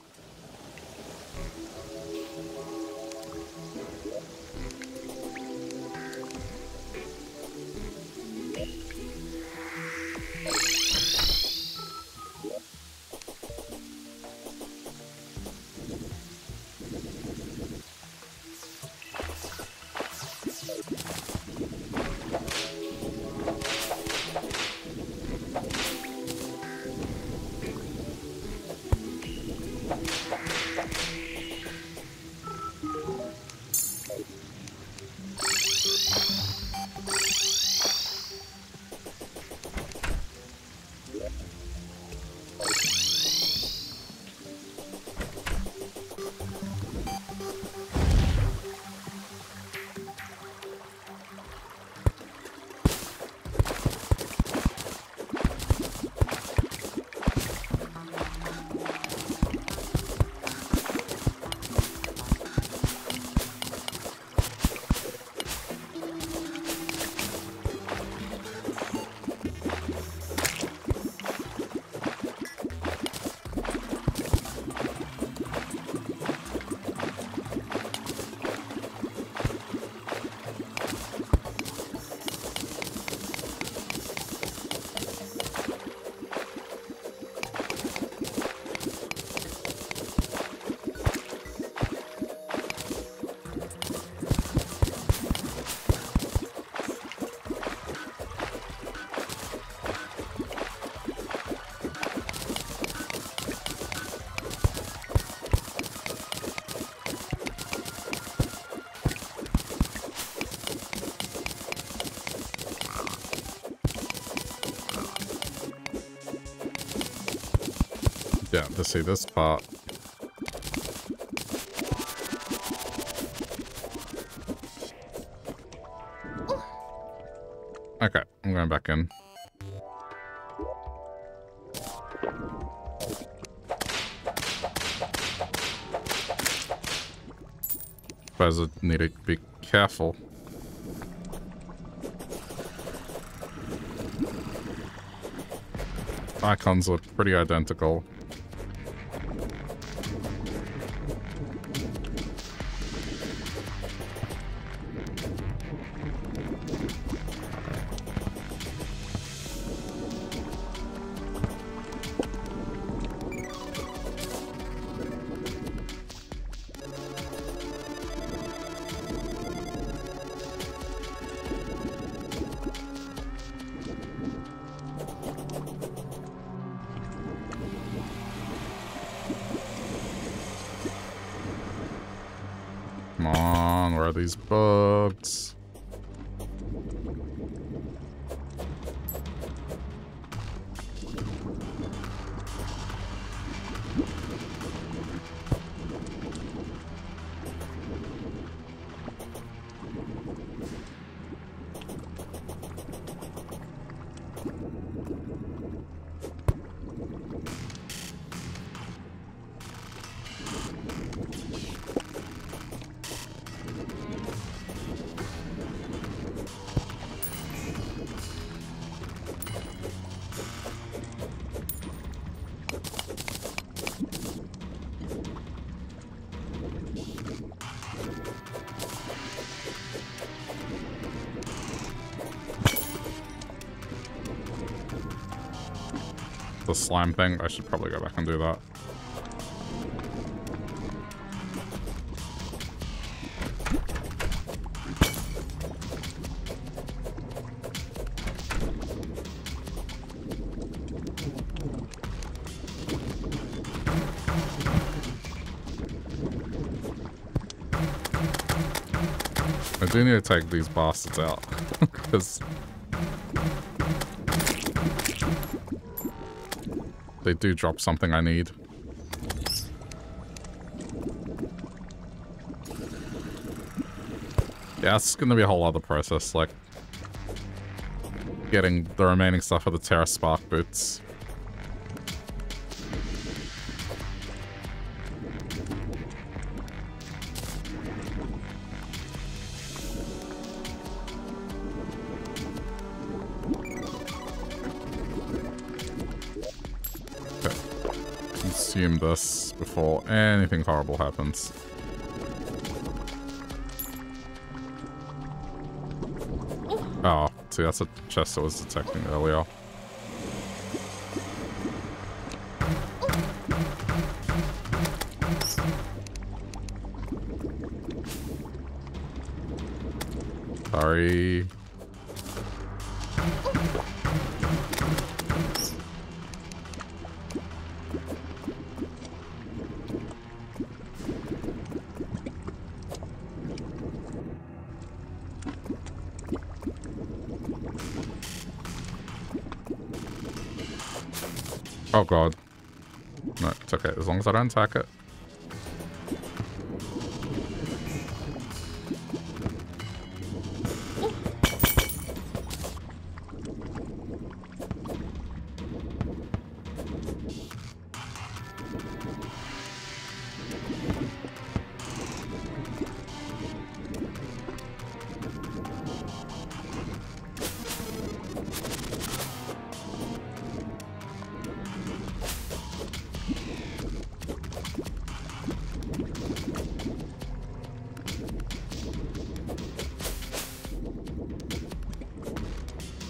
Yeah, to see this part. Okay, I'm going back in. Suppose I need to be careful. Icons are pretty identical. These bugs. the slime thing. I should probably go back and do that. I do need to take these bastards out, because they do drop something I need. Yeah, it's going to be a whole other process, like getting the remaining stuff of the Terra Spark boots. This before anything horrible happens. Oh, see, that's a chest that was detecting earlier. Sorry. Oh god. No, it's okay. As long as I don't attack it.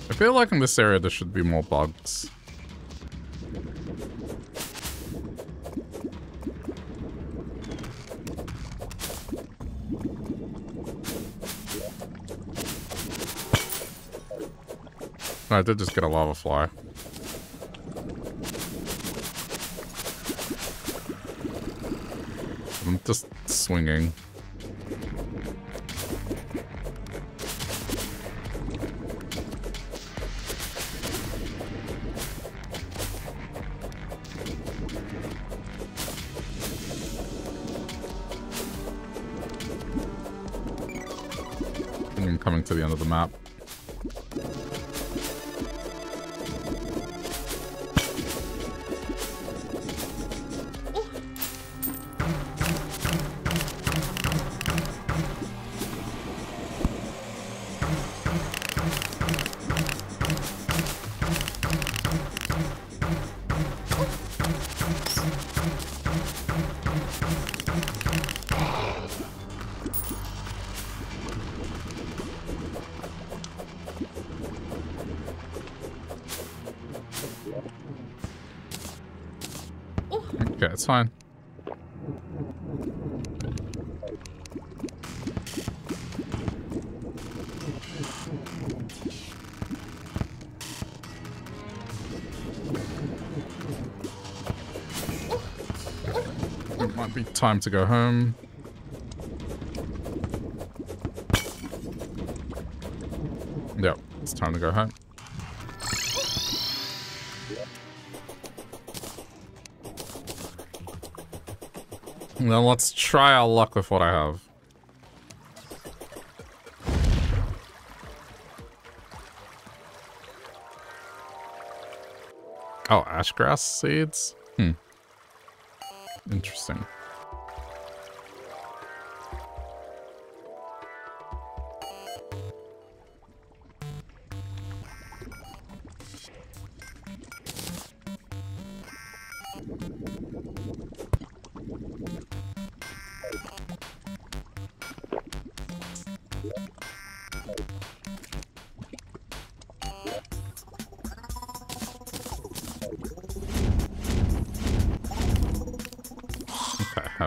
I feel like in this area there should be more bugs. No, I did just get a lava fly. I'm just swinging. To the end of the map. It's fine. It might be time to go home. Yep, it's time to go home. Now let's try our luck with what I have. Oh, ash grass seeds? Hmm. Interesting.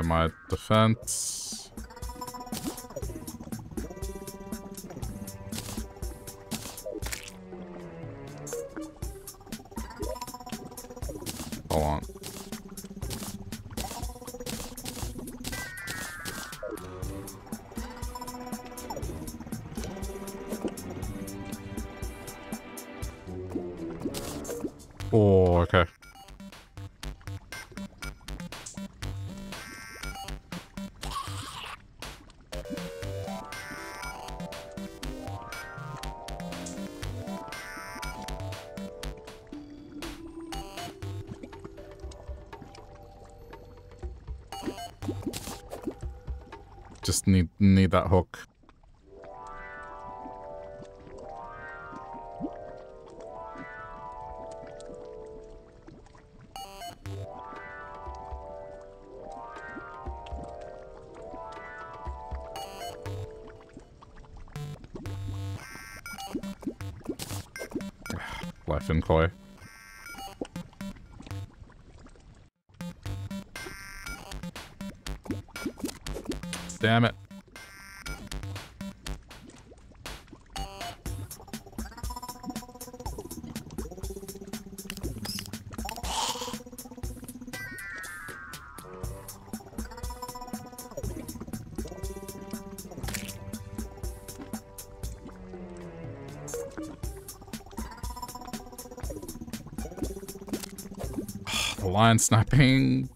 have my defense. Hold on. Oh, okay. Just need need that hook. Life and Koi. Damn it. The line snapping.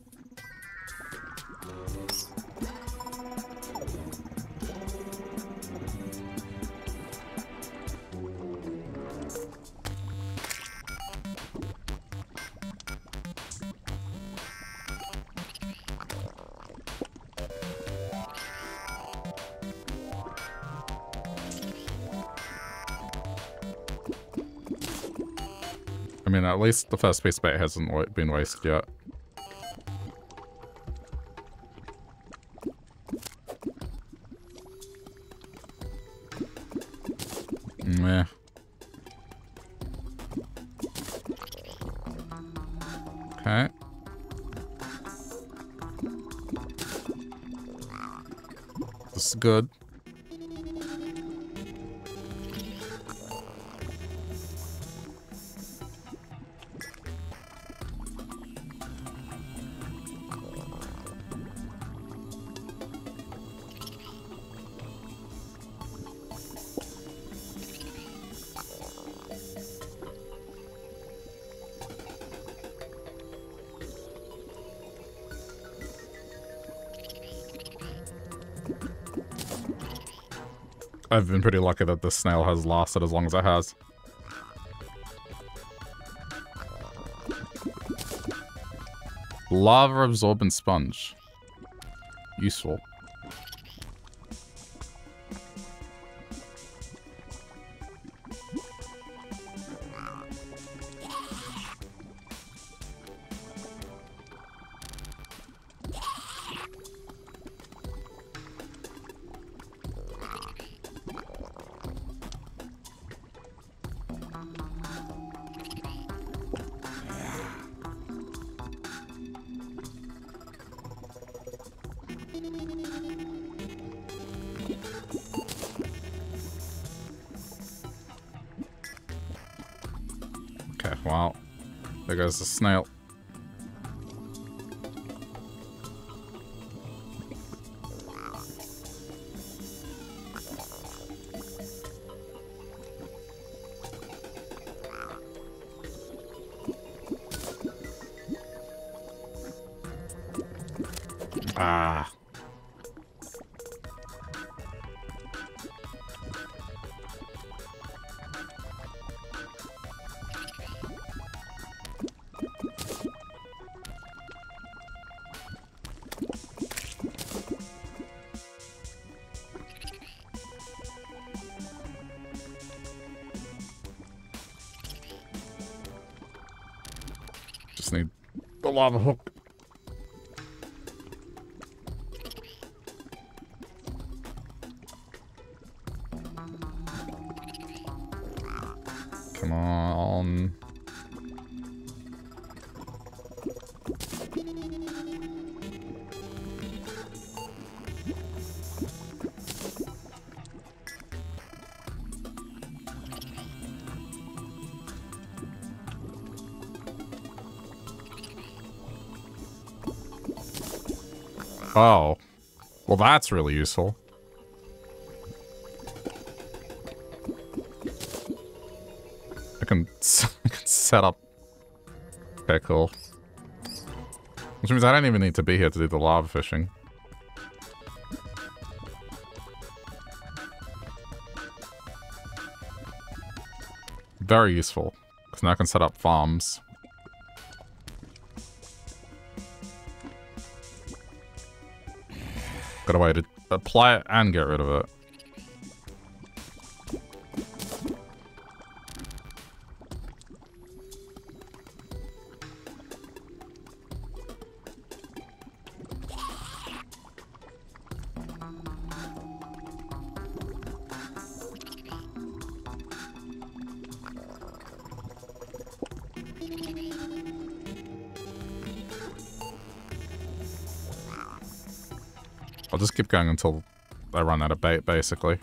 I mean, at least the first piece of bait hasn't been wasted yet. Meh. Okay. This is good. I've been pretty lucky that this snail has lasted as long as it has. Lava absorbent sponge. Useful. Okay, well, there goes the snail. Ah. Just need the lava hook. Come on. Oh. Well, that's really useful. I can, I can set up... Okay, cool. Which means I don't even need to be here to do the lava fishing. Very useful, because now I can set up farms. Got a way to apply it and get rid of it. I'll just keep going until I run out of bait, basically.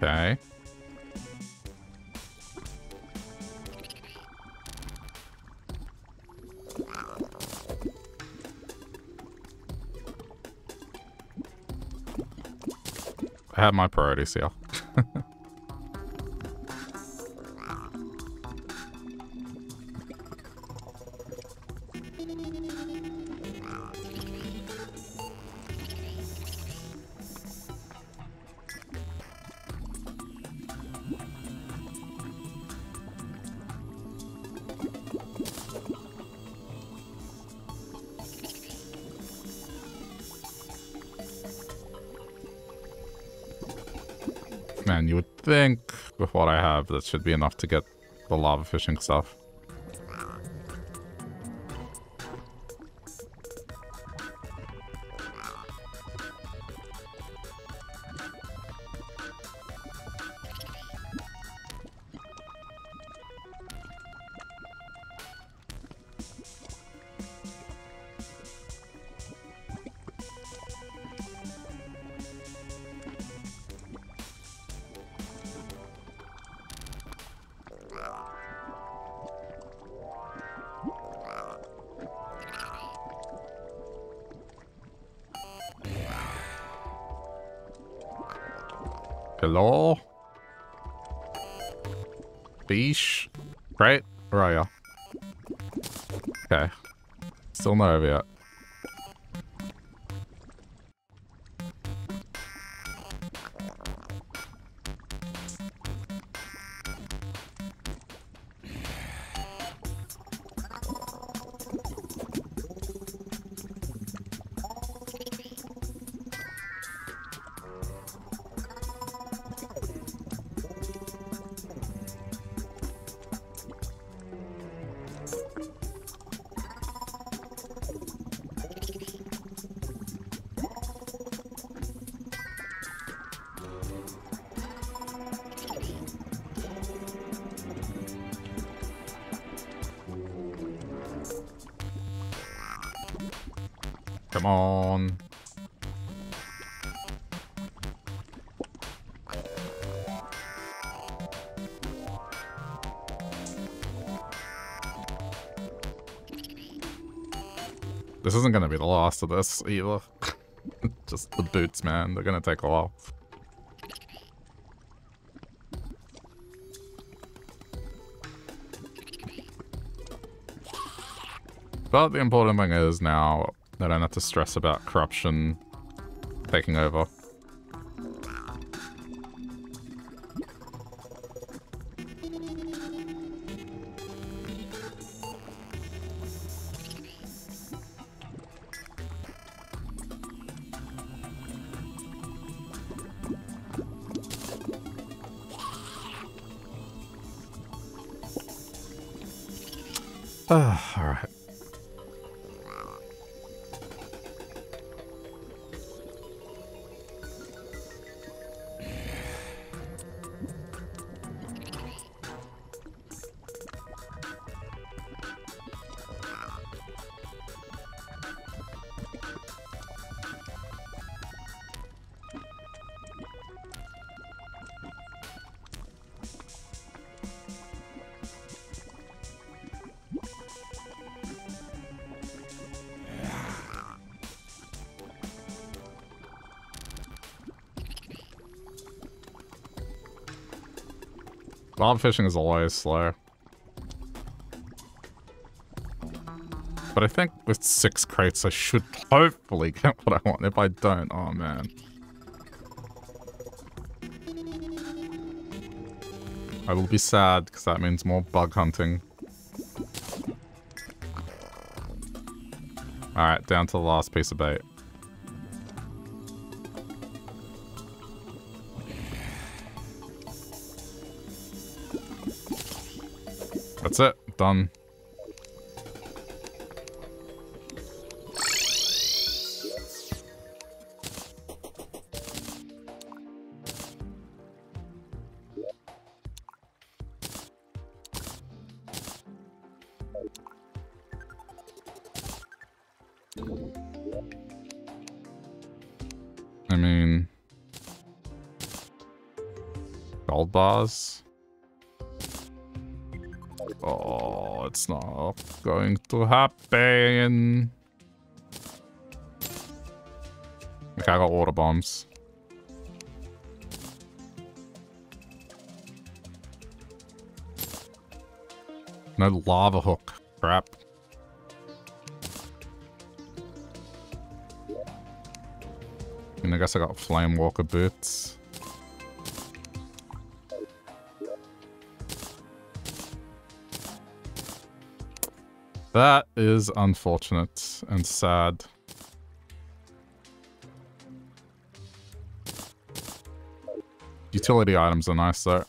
Okay. I have my priorities here. Man, you would think with what I have, that should be enough to get the lava fishing stuff. Hello? Beesh? Right? Where are you? Okay. Still not over yet. Come on. This isn't going to be the last of this either. Just the boots, man. They're going to take a while. But the important thing is now I don't have to stress about corruption taking over. Uh, all right. Blob fishing is always slow. But I think with six crates I should hopefully get what I want. If I don't, oh man. I will be sad, because that means more bug hunting. Alright, down to the last piece of bait. That's it. Done. I mean... gold bars? Oh, it's not going to happen. Okay, I got water bombs. No lava hook. Crap. And I guess I got flame walker boots. That is unfortunate and sad. Utility items are nice though.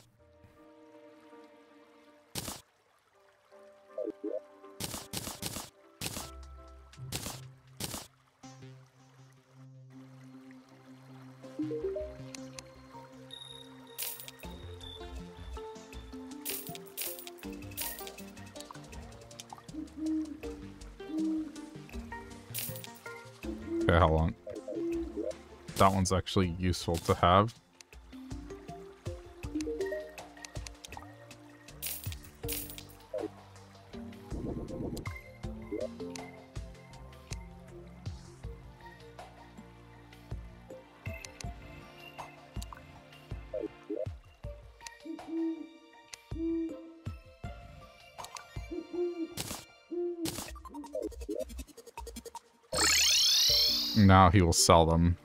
One's actually useful to have. Now he will sell them.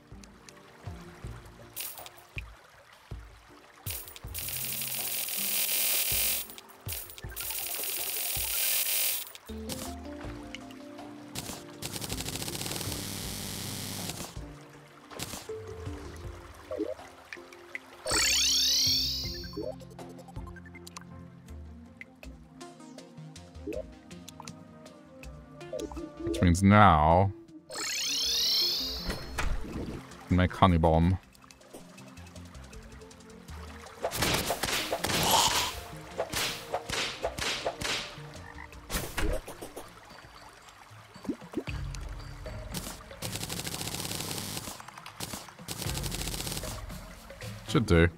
Now, make honey bomb. Should do.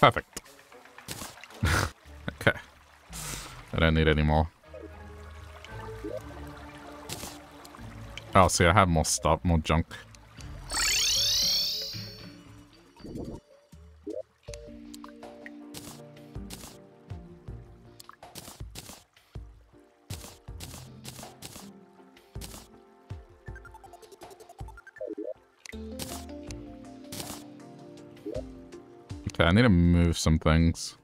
Perfect. Okay. I don't need any more. Oh, see, I have more stuff, more junk. I need to move some things.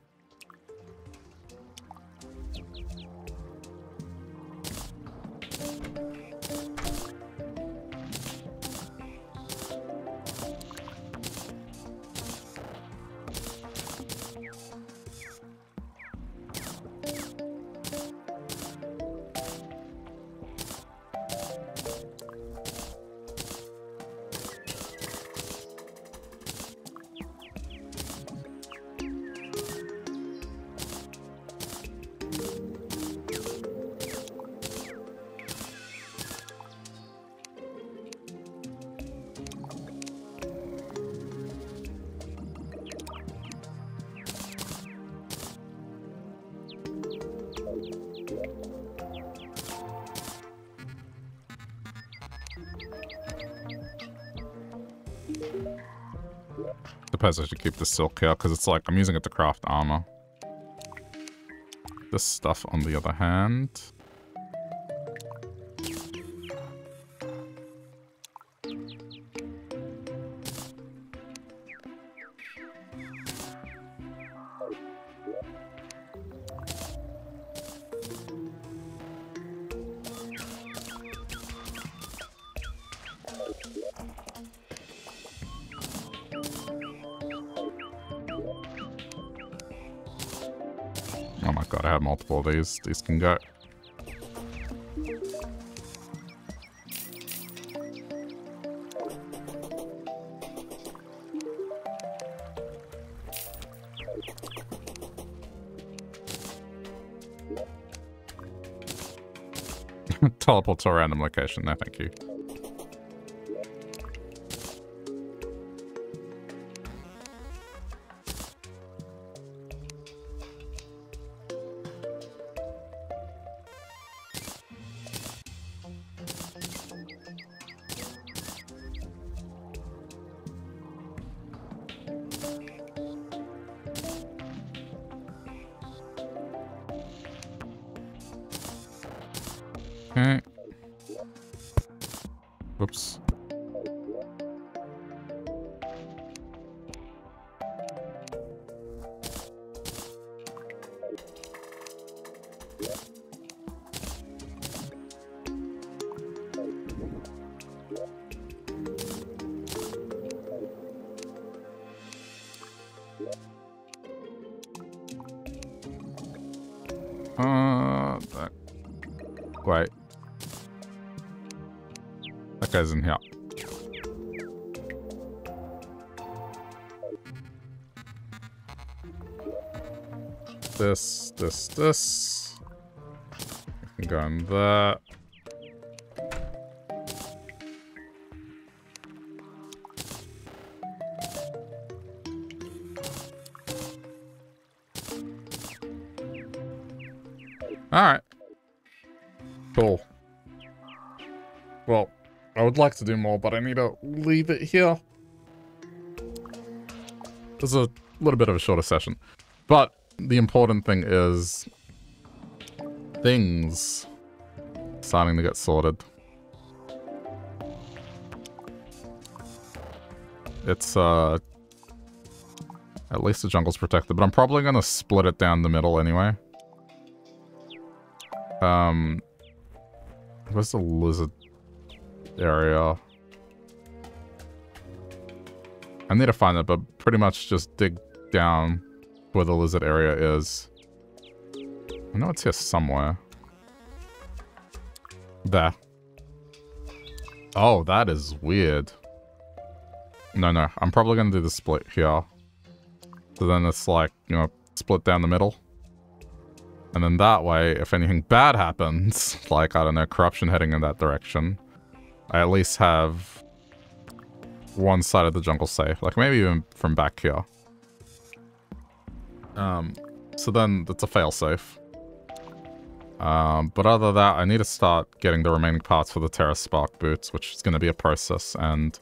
Suppose I should keep the silk here, because it's like, I'm using it to craft armor. This stuff, on the other hand... Multiple of these, these can go. Teleport to a random location, no thank you. In here. This, this, this. I can go in there. Alright. Cool. Well, I would like to do more, but I need to leave it here. This is a little bit of a shorter session. But the important thing is things starting to get sorted. It's, uh, at least the jungle's protected, but I'm probably going to split it down the middle anyway. Um, where's the lizard area? I need to find it, but pretty much just dig down where the lizard area is. I know it's here somewhere. There. Oh, that is weird. No, no, I'm probably going to do the split here. So then it's like, you know, split down the middle. And then that way, if anything bad happens, like, I don't know, corruption heading in that direction, I at least have one side of the jungle safe, like maybe even from back here. Um, so then that's a fail-safe. Um, but other than that, I need to start getting the remaining parts for the Terra Spark boots, which is going to be a process, and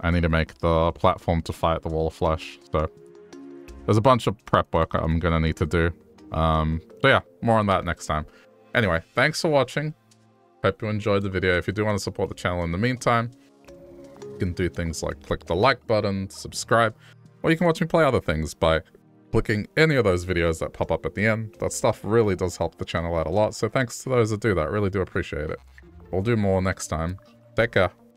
I need to make the platform to fight the Wall of Flesh. So there's a bunch of prep work I'm going to need to do. Um, but yeah, more on that next time. Anyway, thanks for watching. Hope you enjoyed the video. If you do want to support the channel in the meantime, you can do things like click the like button, subscribe, or you can watch me play other things by clicking any of those videos that pop up at the end. That stuff really does help the channel out a lot, so thanks to those that do that. Really do appreciate it. We'll do more next time. Take care.